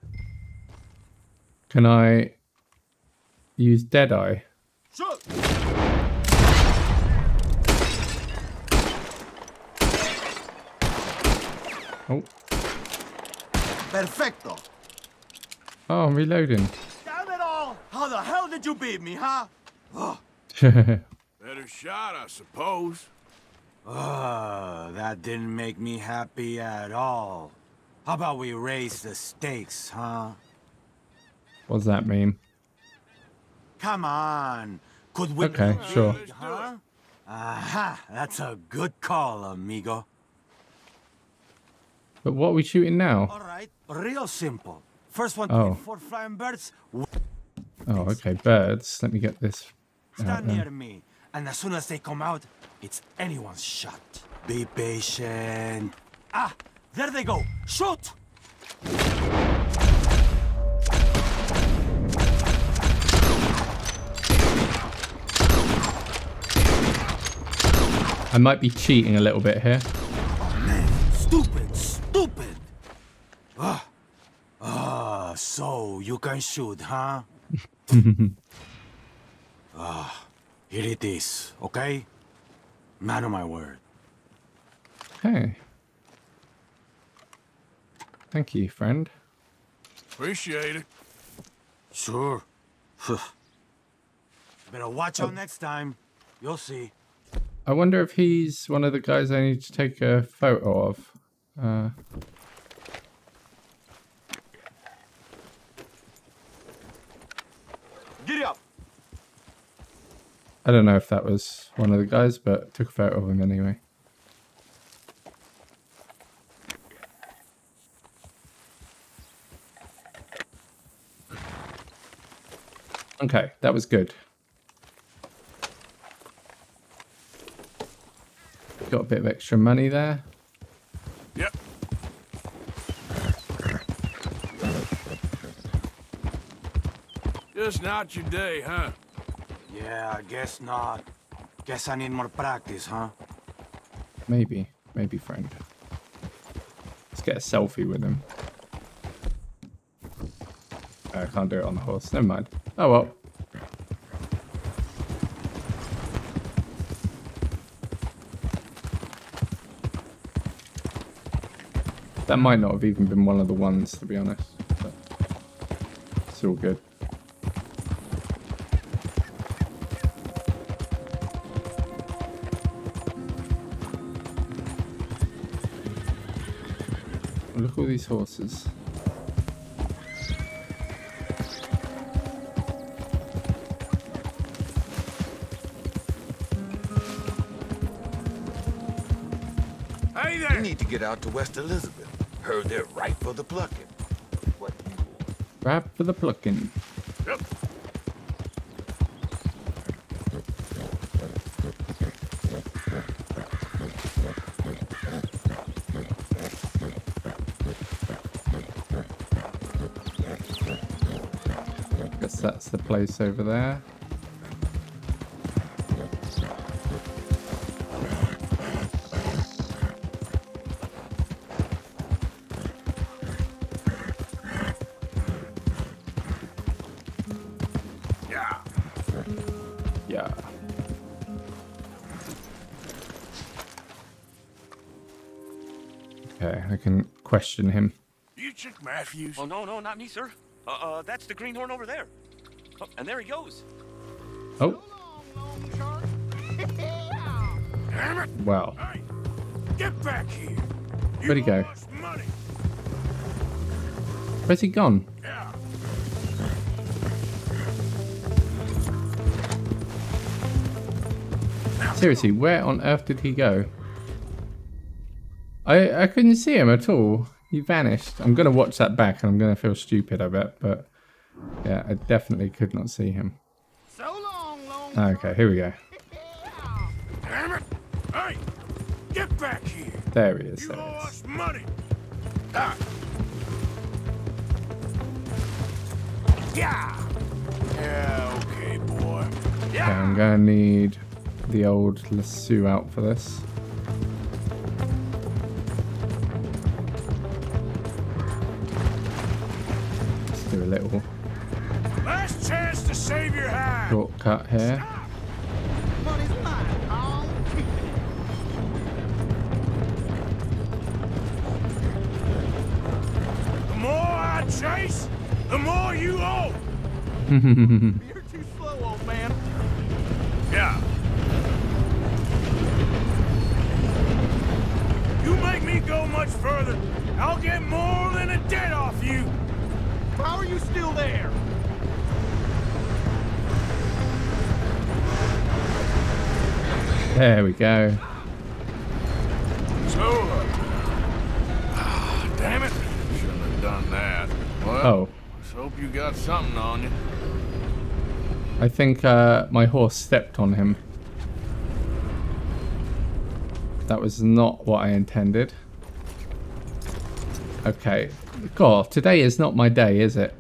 Can I use Deadeye? Sure. Oh. Perfecto. Oh, I'm reloading. Damn it all! How the hell did you beat me, huh? Oh. Better shot, I suppose. Oh, that didn't make me happy at all. How about we raise the stakes, huh? What does that mean? Come on. Could we... Okay, sure. Huh? Aha, that's a good call, amigo. But what are we shooting now? All right, real simple. First one, oh. 4 flying birds. Oh, okay, birds. Let me get this. Stand near me, and as soon as they come out, it's anyone's shot. Be patient. Ah! There they go! Shoot! I might be cheating a little bit here. Oh, man. Stupid! Stupid! So you can shoot, huh? Here it is, okay? Man of my word. Hey. Thank you, friend. Appreciate it. Sure. Better watch out next time. You'll see. I wonder if he's one of the guys I need to take a photo of. Giddy up! I don't know if that was one of the guys, but took a photo of him anyway. Okay, that was good. Got a bit of extra money there. Yep. Just not your day, huh? Yeah, I guess not. Guess I need more practice, huh? Maybe. Maybe, friend. Let's get a selfie with him. I can't do it on the horse. Never mind. Oh well. That might not have even been one of the ones, to be honest. But it's all good. Look at all these horses. Hey there! We need to get out to West Elizabeth. Heard they're ripe for the plucking. What? Ripe for the plucking. Yep. That's the place over there. Yeah. Yeah. Okay, I can question him. You Chick Matthews? Oh, no, not me, sir. That's the greenhorn over there. Oh, and there he goes. Oh. Damn it. Well. Hey, get back here. Where'd he go? Where's he gone? Yeah. Seriously, where on earth did he go? I couldn't see him at all. He vanished. I'm going to watch that back and I'm going to feel stupid, I bet, but... yeah, I definitely could not see him. So long. Okay, here we go. Damn it. Hey, get back here. There he is. You lost money. Ah. Yeah. Yeah, okay, boy. Yeah. Okay, I'm going to need the old lasso out for this. Let's do a little... last chance to save your hand. Shortcut here. The more I chase, the more you owe. You're too slow, old man. Yeah. You make me go much further, I'll get more than a debt off you. How are you still there? There we go. So, damn it! Shouldn't have done that. Well, let's hope you got something on you. I think my horse stepped on him. That was not what I intended. Okay. God, today is not my day, is it?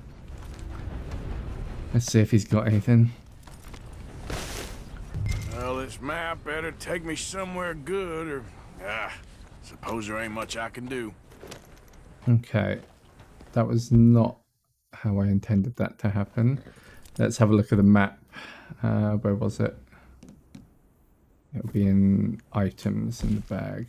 Let's see if he's got anything. This map better take me somewhere good, or suppose there ain't much I can do. Okay, that was not how I intended that to happen. Let's have a look at the map. Where was it? It'll be in items in the bag.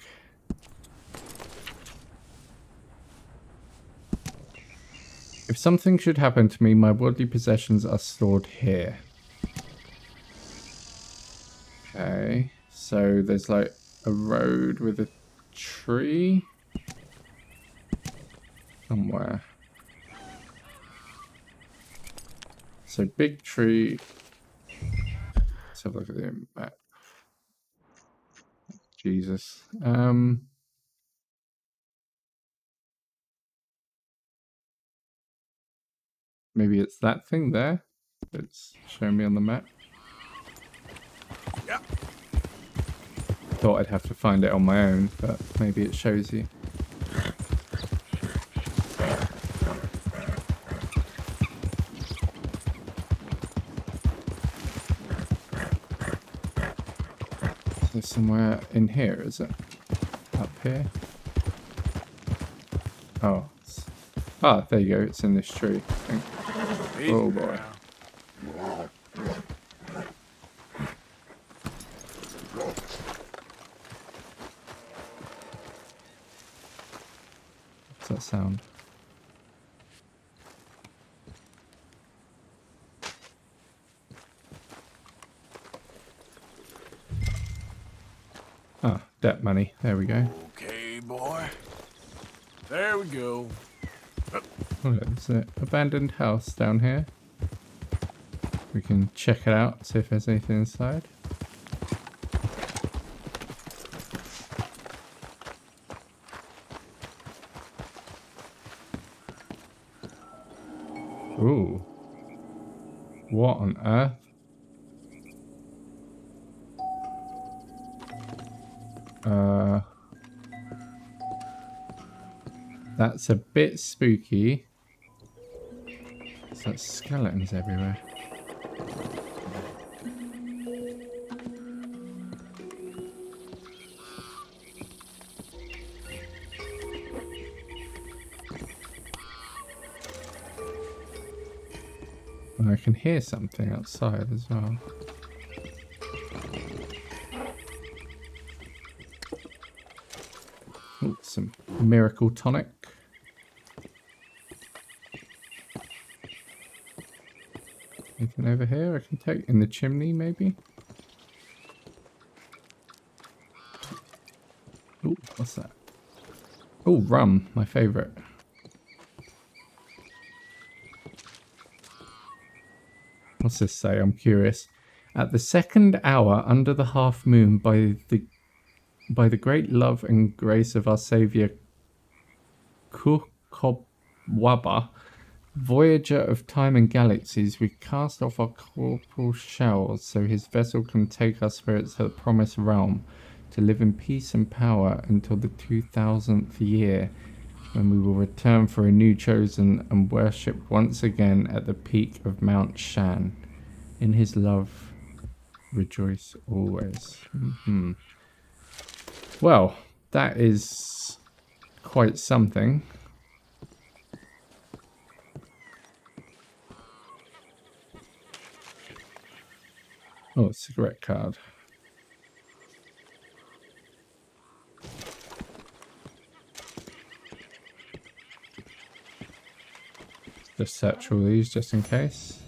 If something should happen to me, my worldly possessions are stored here. Okay, so there's like a road with a tree somewhere. So big tree. Let's have a look at the map. Jesus. Maybe it's that thing there that's showing me on the map. Thought I'd have to find it on my own, but maybe it shows you. So somewhere in here, is it? Up here? Oh. Ah, there you go. It's in this tree, I think. Oh, boy. That sound. Ah, debt money. There we go. Okay, boy. There we go. What is it? Abandoned house down here. We can check it out, see if there's anything inside. Ooh. What on earth? That's a bit spooky. It's like skeletons everywhere. I can hear something outside as well. Ooh, some miracle tonic. Anything over here I can take? In the chimney maybe? Ooh, what's that? Ooh, rum, my favourite. What's this say? I'm curious. At the second hour under the half moon, by the great love and grace of our Saviour Kukobwaba, voyager of time and galaxies, we cast off our corporal shells so his vessel can take our spirits to the promised realm, to live in peace and power until the 2000th year, when we will return for a new chosen and worship once again at the peak of Mount Shan. In his love, rejoice always. Mm-hmm. Well, that is quite something. Oh, cigarette card. Just search all these just in case.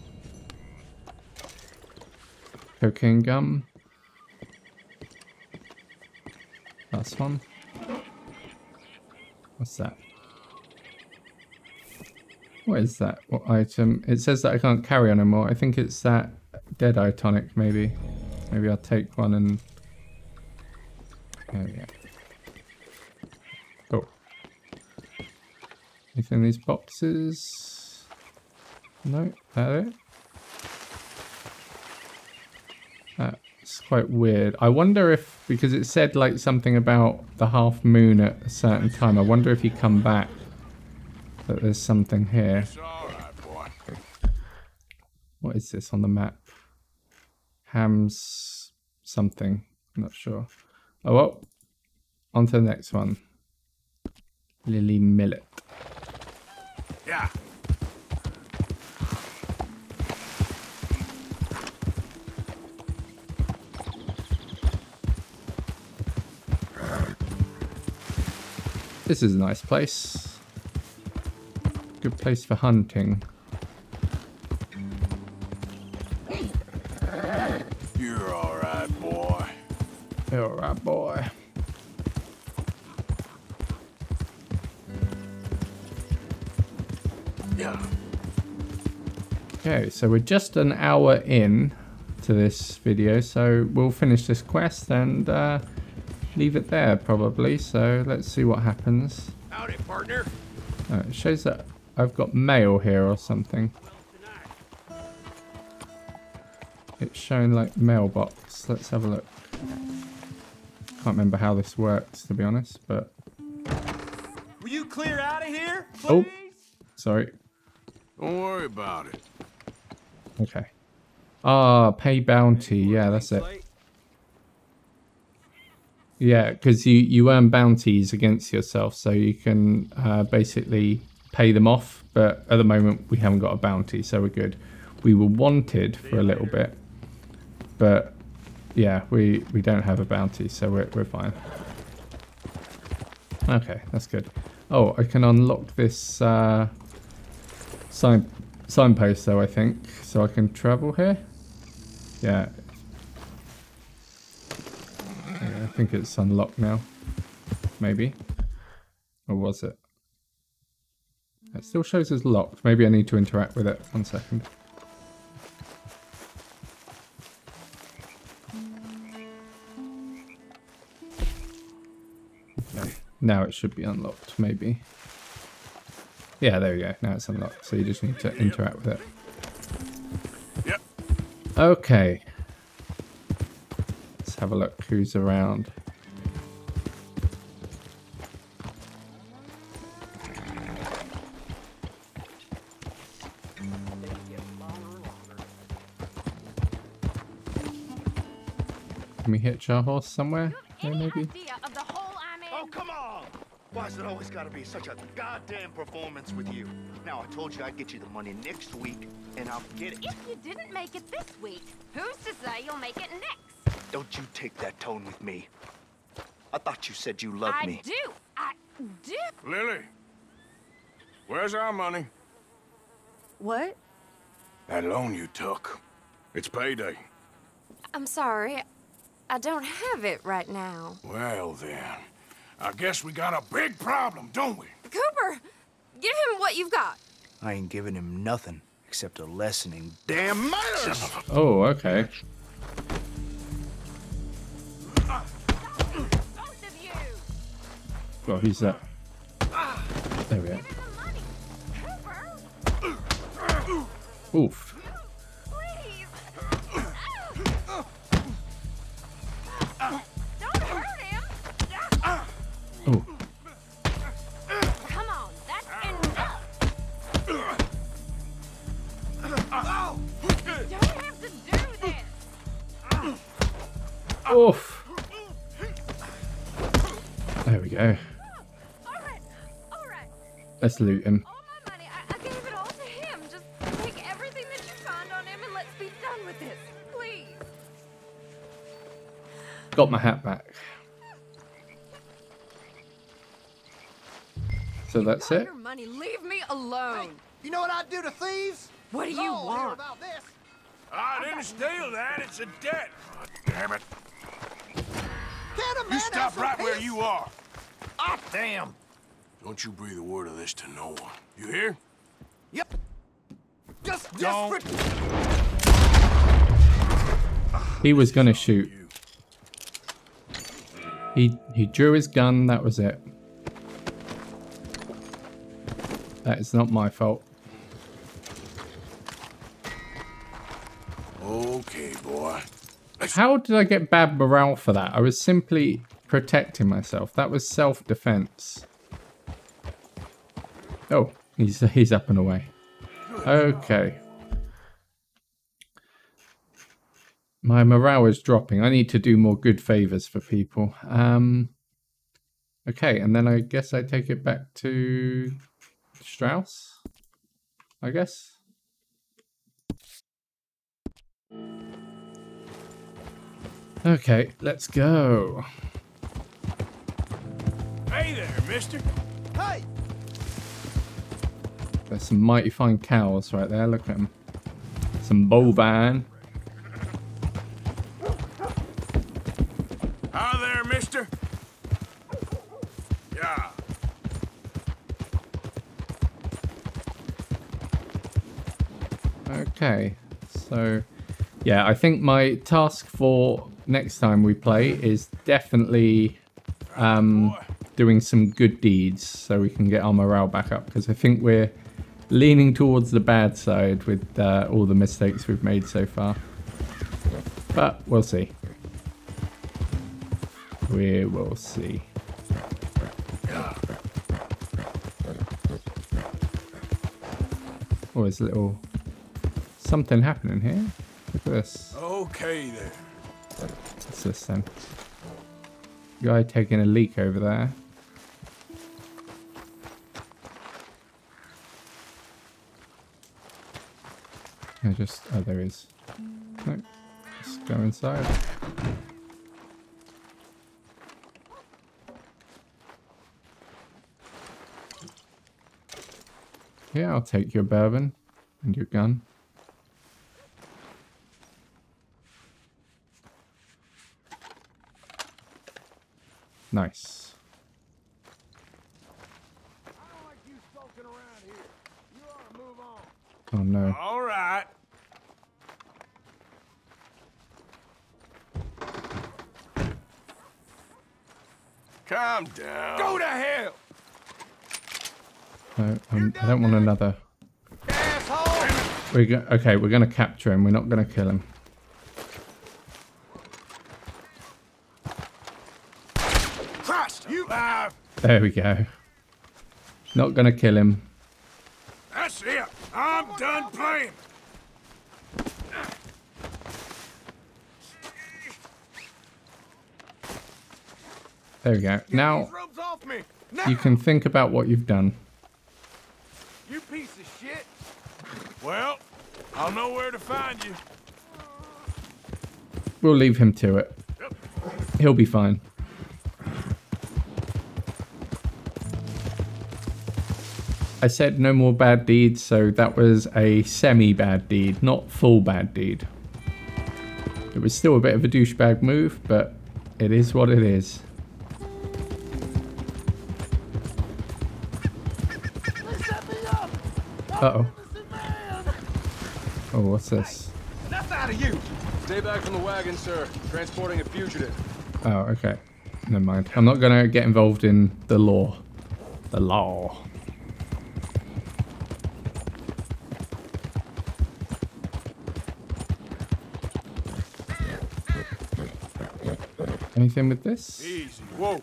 Cocaine gum. Last one. What's that? What is that? What item? It says that I can't carry anymore. I think it's that Deadeye tonic, maybe. Maybe I'll take one and... there we go. Cool. Anything in these boxes? No, that it. That's quite weird. I wonder if, because it said like something about the half moon at a certain time, I wonder if you come back that there's something here. It's all right, boy. What is this on the map? Hams something. I'm not sure. Oh well. On to the next one. Lily Millet. Yeah. This is a nice place. Good place for hunting. You're alright, boy. You're alright, boy. Yeah. Okay, so we're just an hour in to this video, so we'll finish this quest and leave it there probably, so let's see what happens. Howdy, partner. Oh, it shows that I've got mail here or something. It's showing like mailbox. Let's have a look. Can't remember how this works to be honest, but will you clear out of here, please? Oh, sorry. Don't worry about it. Okay. Ah, pay bounty. Yeah, that's it. Yeah, because you earn bounties against yourself, so you can basically pay them off. But at the moment, we haven't got a bounty, so we're good. We were wanted for a little bit, but yeah, we don't have a bounty, so we're fine. Okay, that's good. Oh, I can unlock this signpost, though, I think, so I can travel here. Yeah. I think it's unlocked now, maybe, or was it? That still shows as locked. Maybe I need to interact with it. 1 second. No. Now it should be unlocked, maybe. Yeah, there we go. Now it's unlocked. So you just need to interact with it. Yep. Okay. Let's have a look who's around. Can we hitch our horse somewhere? Yeah, maybe. Oh, come on! Why's it always gotta be such a goddamn performance with you? Now, I told you I'd get you the money next week, and I'll get it. If you didn't make it this week, who's to say you'll make it next? Don't you take that tone with me. I thought you said you loved me. I do. Lily, where's our money? What? That loan you took. It's payday. I'm sorry. I don't have it right now. Well, then. I guess we got a big problem, don't we? Cooper, give him what you've got. I ain't giving him nothing except a lesson in damn manners. Oh, okay. Both of you. Well, who's that? There we go. Oof. Oof. There we go. All right. Let's loot him. All my money. I gave it all to him. Just take everything that you find on him and let's be done with this, please. Got my hat back. So you that's it. Your money. Leave me alone. Hey, you know what I'd do to thieves? What do you want? I didn't steal that. It's a debt. Oh, damn it. You stop right where you are. Ah, damn! Don't you breathe a word of this to no one. You hear? Yep. Just desperate. He was gonna shoot. He drew his gun. That was it. That is not my fault. Okay, boy. How did I get bad morale for that? I was simply protecting myself. That was self-defense. Oh, he's up and away. Okay. My morale is dropping. I need to do more good favors for people. Okay, and then I guess I take it back to Strauss, I guess. Okay, let's go. Hey there, mister. Hey! There's some mighty fine cows right there. Look at them. Some bovine. Hi there, mister. Yeah. Okay, so yeah, I think my task for next time we play is definitely doing some good deeds so we can get our morale back up, because I think we're leaning towards the bad side with all the mistakes we've made so far, but we'll see. We will see. Oh, there's a little something happening here. Look at this. Okay then. What's this then? Guy taking a leak over there. I just... oh, there is. No. Let's go inside. Yeah, I'll take your bourbon and your gun. Nice. I don't like you skulking around here. Oh no. All right. Calm down. Go to hell. No, I don't want another. Okay, we're going to capture him. We're not going to kill him. Christ, you are... There we go. Not going to kill him. That's it. I'm done playing. There we go. Now, you can think about what you've done. You piece of shit. Well, I'll know where to find you. We'll leave him to it. He'll be fine. I said no more bad deeds, so that was a semi-bad deed, not full bad deed. It was still a bit of a douchebag move, but it is what it is. Uh-oh. Oh, what's this? Enough out of you! Stay back from the wagon, sir. Transporting a fugitive. Oh, okay. Never mind. I'm not gonna get involved in the law. The law. Anything with this? Easy. Whoa.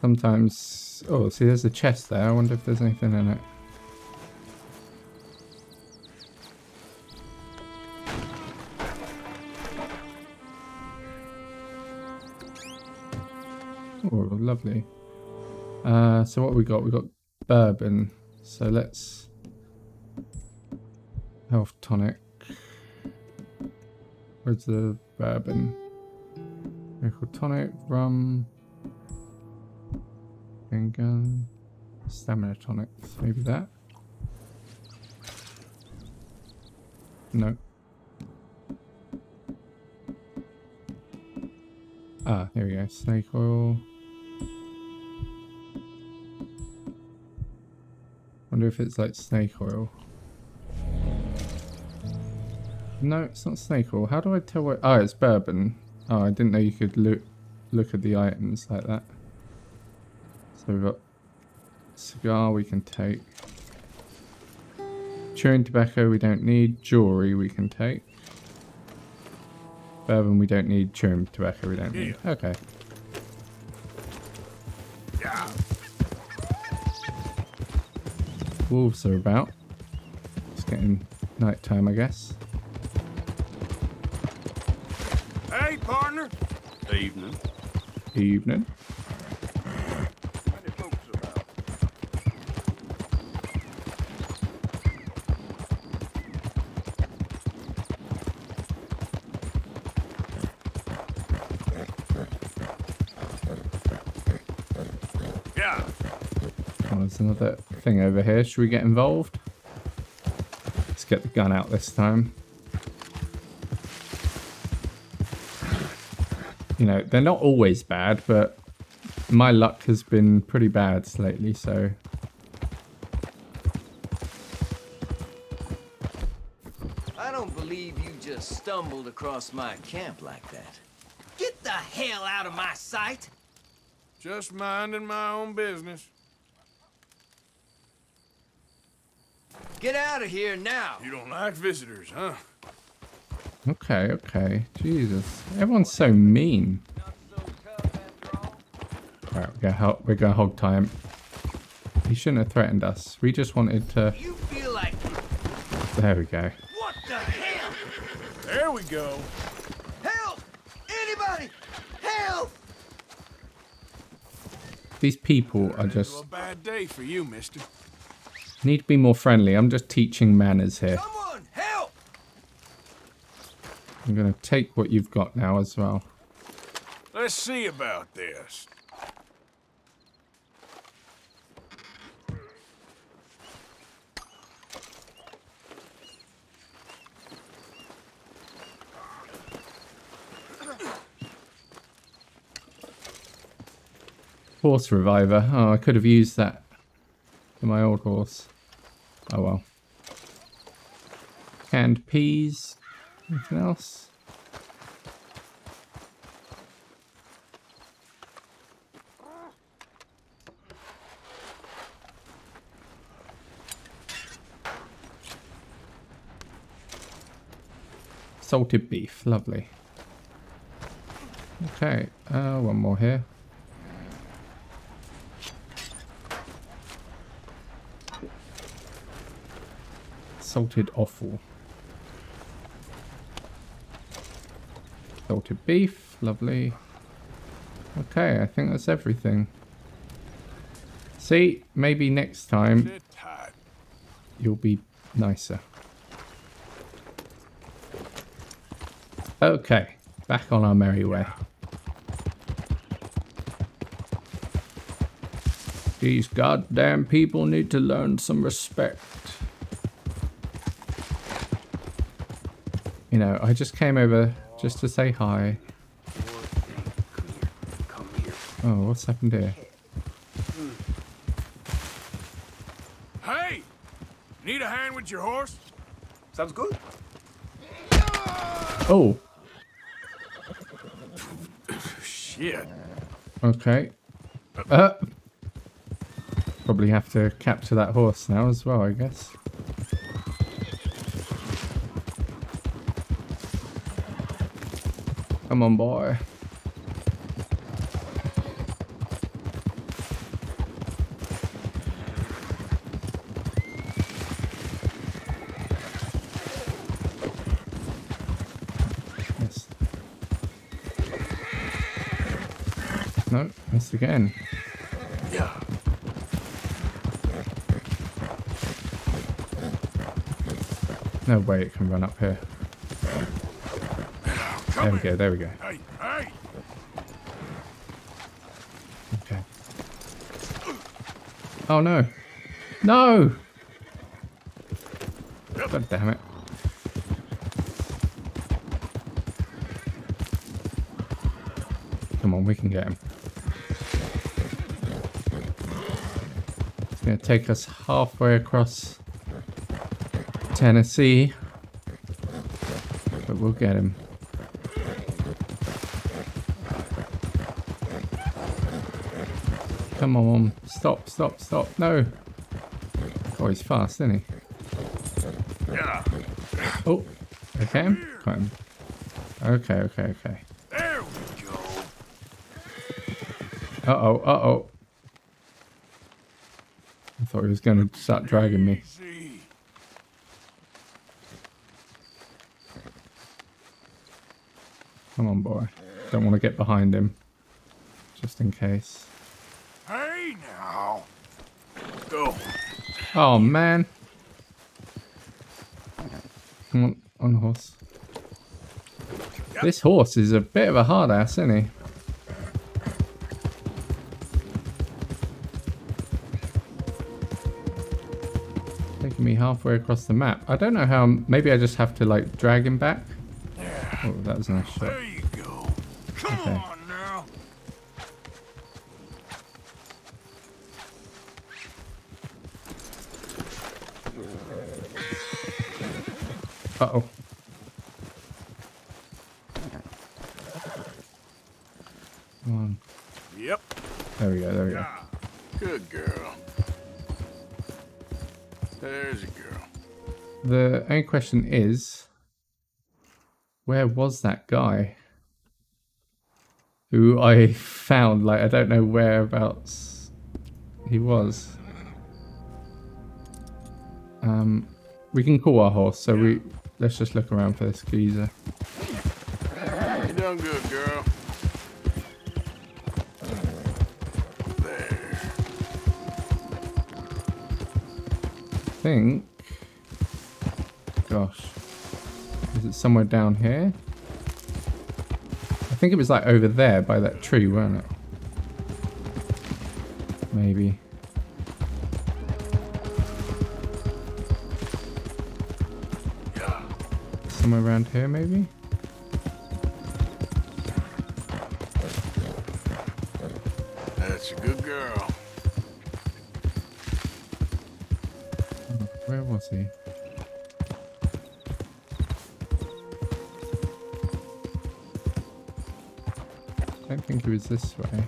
Sometimes. Oh, see, there's a chest there. I wonder if there's anything in it. Oh, lovely. So what we got? We got bourbon. So let's health tonic. Where's the bourbon? Miracle tonic, rum, gun, stamina tonic. Maybe that. No. Ah, here we go. Snake oil. Wonder if it's like snake oil. No, it's not snake oil. How do I tell what? Oh, it's bourbon. Oh, I didn't know you could look at the items like that. So we've got cigar we can take. Chewing tobacco we don't need. Jewelry we can take. Bourbon we don't need. Chewing tobacco we don't need. Okay. Yeah. Wolves are about. It's getting night time, I guess. Hey, partner. Evening. Evening. Another thing over here. Should we get involved? Let's get the gun out this time. You know, they're not always bad, but my luck has been pretty bad lately, so... I don't believe you just stumbled across my camp like that. Get the hell out of my sight! Just minding my own business. Get out of here now! You don't like visitors, huh? Okay, okay. Jesus. Everyone's so mean. Alright, we're gonna hog tie him. He shouldn't have threatened us. We just wanted to... You feel like... There we go. What the hell? There we go. Help! Anybody! Help! These people are just... It's a bad day for you, mister. Need to be more friendly. I'm just teaching manners here. Someone help! I'm gonna take what you've got now as well. Let's see about this. Horse reviver. Oh, I could have used that for my old horse. Oh well. Canned peas. Anything else? Salted beef, lovely. Okay, one more here. Salted offal. Salted beef, lovely. Okay, I think that's everything. See, maybe next time you'll be nicer. Okay, back on our merry way. These goddamn people need to learn some respect. You know, I just came over just to say hi. Oh, what's happened here? Hey! Need a hand with your horse? Sounds good. Oh. Shit. Okay. Probably have to capture that horse now as well, I guess. Come on, boy. Again. Yeah. No way it can run up here. There we go, there we go. Okay. Oh no. No! God damn it. Come on, we can get him. Gonna take us halfway across Tennessee, but we'll get him. Come on, stop, stop, stop, no. Oh, he's fast, isn't he? Oh, okay, got him. Okay, okay, okay. There we go. Uh-oh, uh-oh. I thought he was going to start dragging me. Come on, boy. Don't want to get behind him. Just in case. Hey, now. Go. Oh, man. Come on the horse. Yep. This horse is a bit of a hard ass, isn't he? Me halfway across the map. I don't know how. Maybe I just have to like drag him back. Yeah. Oh, that was a nice shot. There you go. Come okay. on now. Uh oh. Come on. Yep. There we go. There we go. Good girl. There's a girl. The only question is, where was that guy who I found? Like, I don't know whereabouts he was. We can call our horse, so let's just look around for this geezer. You're doing good, girl. I think, gosh, is it somewhere down here? I think it was like over there by that tree, weren't it? Maybe. Somewhere around here, maybe? That's a good girl. Where have? Let's see. I don't think it was this way.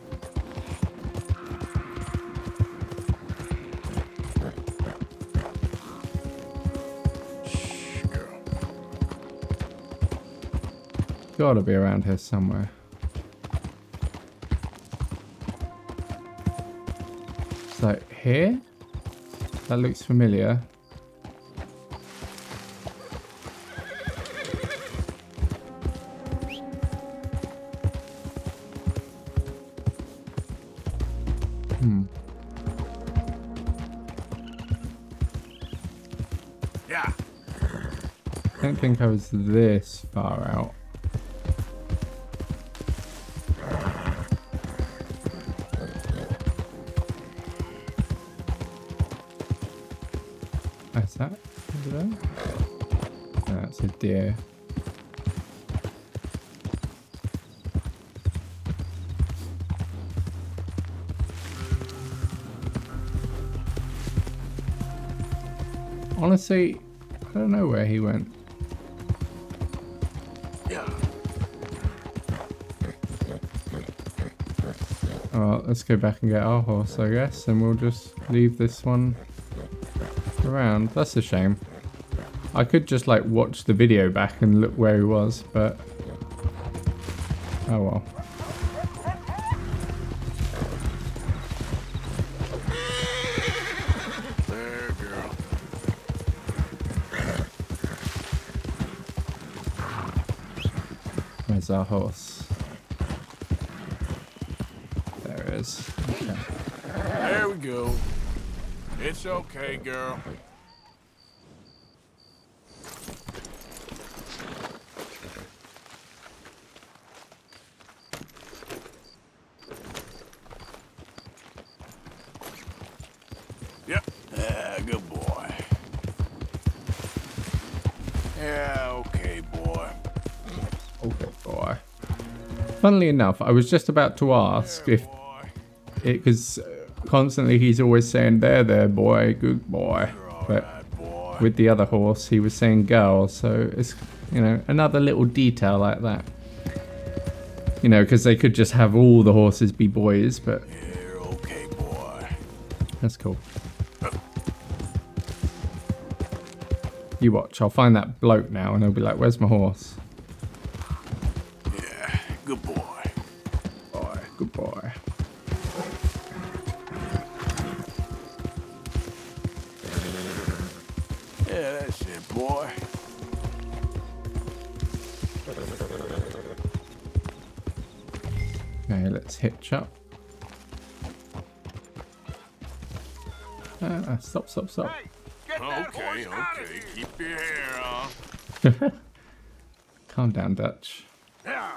Gotta be around here somewhere. So here? That looks familiar. Yeah. I don't think I was this far out. Deer. Honestly, I don't know where he went. Yeah. Alright, let's go back and get our horse, I guess, and we'll just leave this one around. That's a shame. I could just like watch the video back and look where he was, but oh well. There, girl. Where's our horse? There it is. Okay. There we go. It's okay, girl. Funnily enough, I was just about to ask if it, because constantly he's always saying there boy, good boy, but with the other horse he was saying girl, so it's, you know, another little detail like that, you know, because they could just have all the horses be boys, but okay, boy. That's cool. You watch, I'll find that bloke now and he'll be like, where's my horse? Good boy. Boy, good boy. Yeah, that's it, boy. Okay, let's hitch up. Stop. Hey, get that horse out of here. Keep your hair off. Calm down, Dutch. Yeah.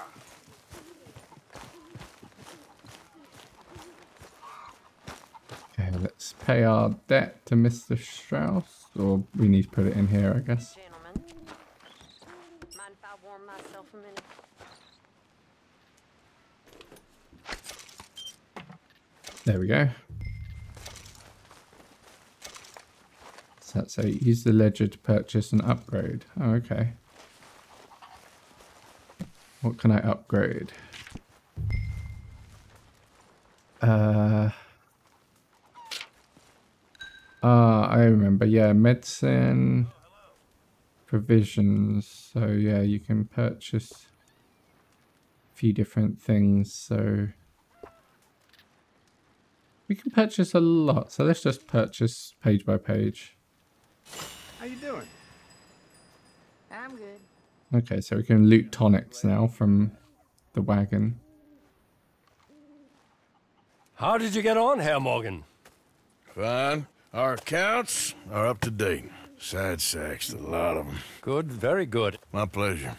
Let's pay our debt to Mr. Strauss, or we need to put it in here, I guess. Gentlemen, mind if I warm myself a minute? There we go. So that's a use the ledger to purchase an upgrade. Oh, okay. What can I upgrade? I remember, yeah, medicine, provisions, so yeah, you can purchase a few different things, so we can purchase a lot, so let's just purchase page by page. How you doing? I'm good. Okay, so we can loot tonics now from the wagon. How did you get on, Herr Morgan? Fine. Our accounts are up to date. Sad sacks, a lot of them. Good, very good. My pleasure.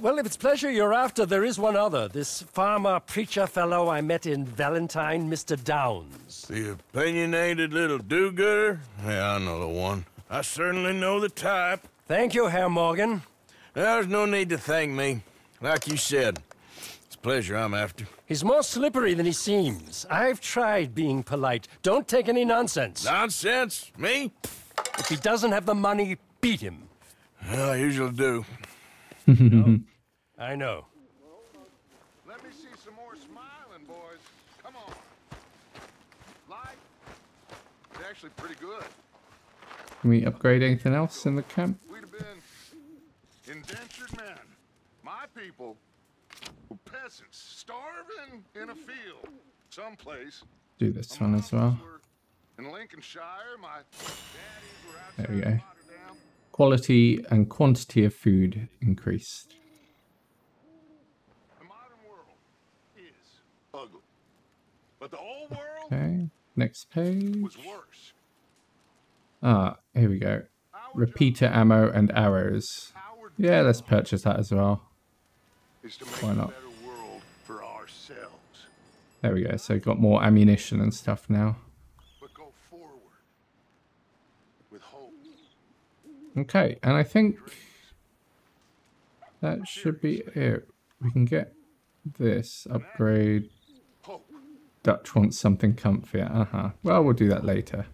Well, if it's pleasure you're after, there is one other. This farmer preacher fellow I met in Valentine, Mr. Downs. The opinionated little do-gooder? Yeah, I know the one. I certainly know the type. Thank you, Herr Morgan. There's no need to thank me. Like you said, it's a pleasure I'm after. He's more slippery than he seems. I've tried being polite. Don't take any nonsense. Nonsense? Me? If he doesn't have the money, beat him. Well, I usually do. No, I know. Let me see some more smiling, boys. Come on. Life is actually pretty good. Can we upgrade anything else in the camp? We'd have been indentured men. My people were peasants starving in a field someplace. Do this one as well. In Lincolnshire, my daddies were out. There we go. Quality and quantity of food increased. The modern world is ugly. But the old world, okay, next page. Was worse. Ah, here we go. Repeater ammo and arrows. Yeah, let's purchase that as well. Why not? There we go, so we've got more ammunition and stuff now. Okay, and I think that should be it. We can get this upgrade. Dutch wants something comfier. Uh-huh. Well, we'll do that later.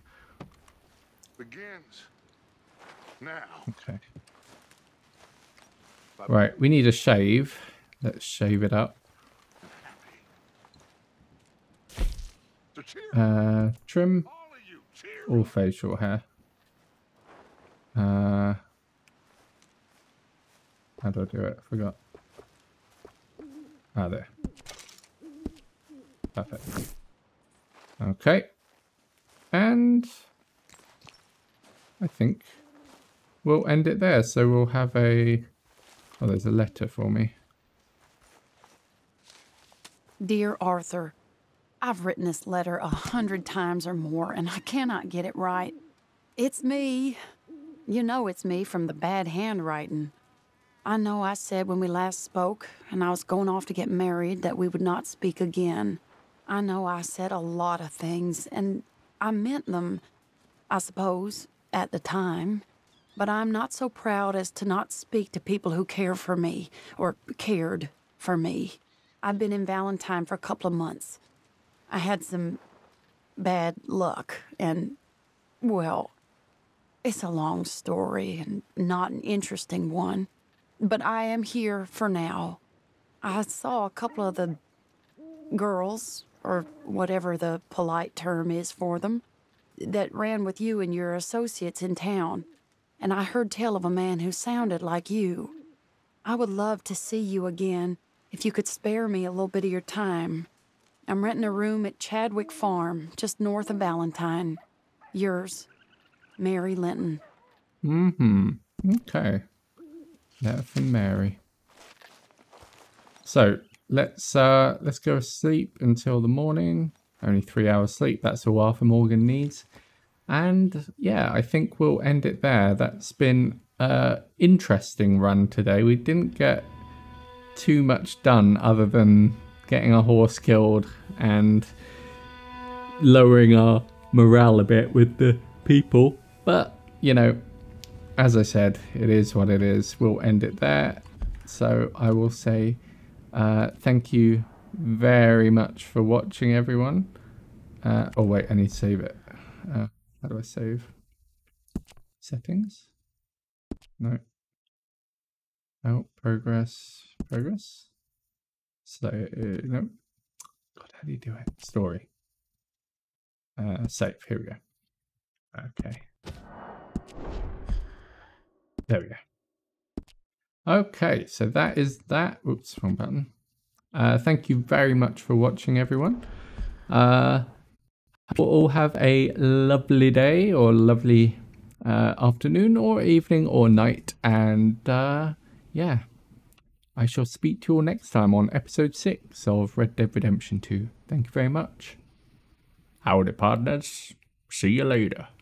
Okay. Right, we need a shave. Let's shave it up. Trim all facial hair. How do I do it? I forgot. Ah, there. Perfect. Okay. And I think we'll end it there. So we'll have a... Oh, there's a letter for me. Dear Arthur, I've written this letter 100 times or more, and I cannot get it right. It's me. You know it's me from the bad handwriting. I know I said when we last spoke, and I was going off to get married, that we would not speak again. I know I said a lot of things, and I meant them, I suppose, at the time. But I'm not so proud as to not speak to people who care for me, or cared for me. I've been in Valentine for a couple of months. I had some bad luck, and, well... It's a long story, and not an interesting one, but I am here for now. I saw a couple of the girls, or whatever the polite term is for them, that ran with you and your associates in town, and I heard tell of a man who sounded like you. I would love to see you again if you could spare me a little bit of your time. I'm renting a room at Chadwick Farm, just north of Valentine. Yours, Mary Linton. Mm-hmm. Okay. Letter from Mary. So let's go to sleep until the morning. Only 3 hours sleep. That's all Arthur Morgan needs. And yeah, I think we'll end it there. That's been an interesting run today. We didn't get too much done other than getting our horse killed and lowering our morale a bit with the people. But, you know, as I said, it is what it is. We'll end it there. So I will say thank you very much for watching, everyone. Oh, wait, I need to save it. How do I save? Settings? No. Oh, progress. Progress? So, no. God, how do you do it? Story. Save. Here we go. Okay. There we go. Okay, so that is that. Oops, wrong button. Thank you very much for watching, everyone. We'll all have a lovely day or lovely afternoon or evening or night. And yeah, I shall speak to you all next time on episode 6 of Red Dead Redemption 2. Thank you very much. Howdy, partners. See you later.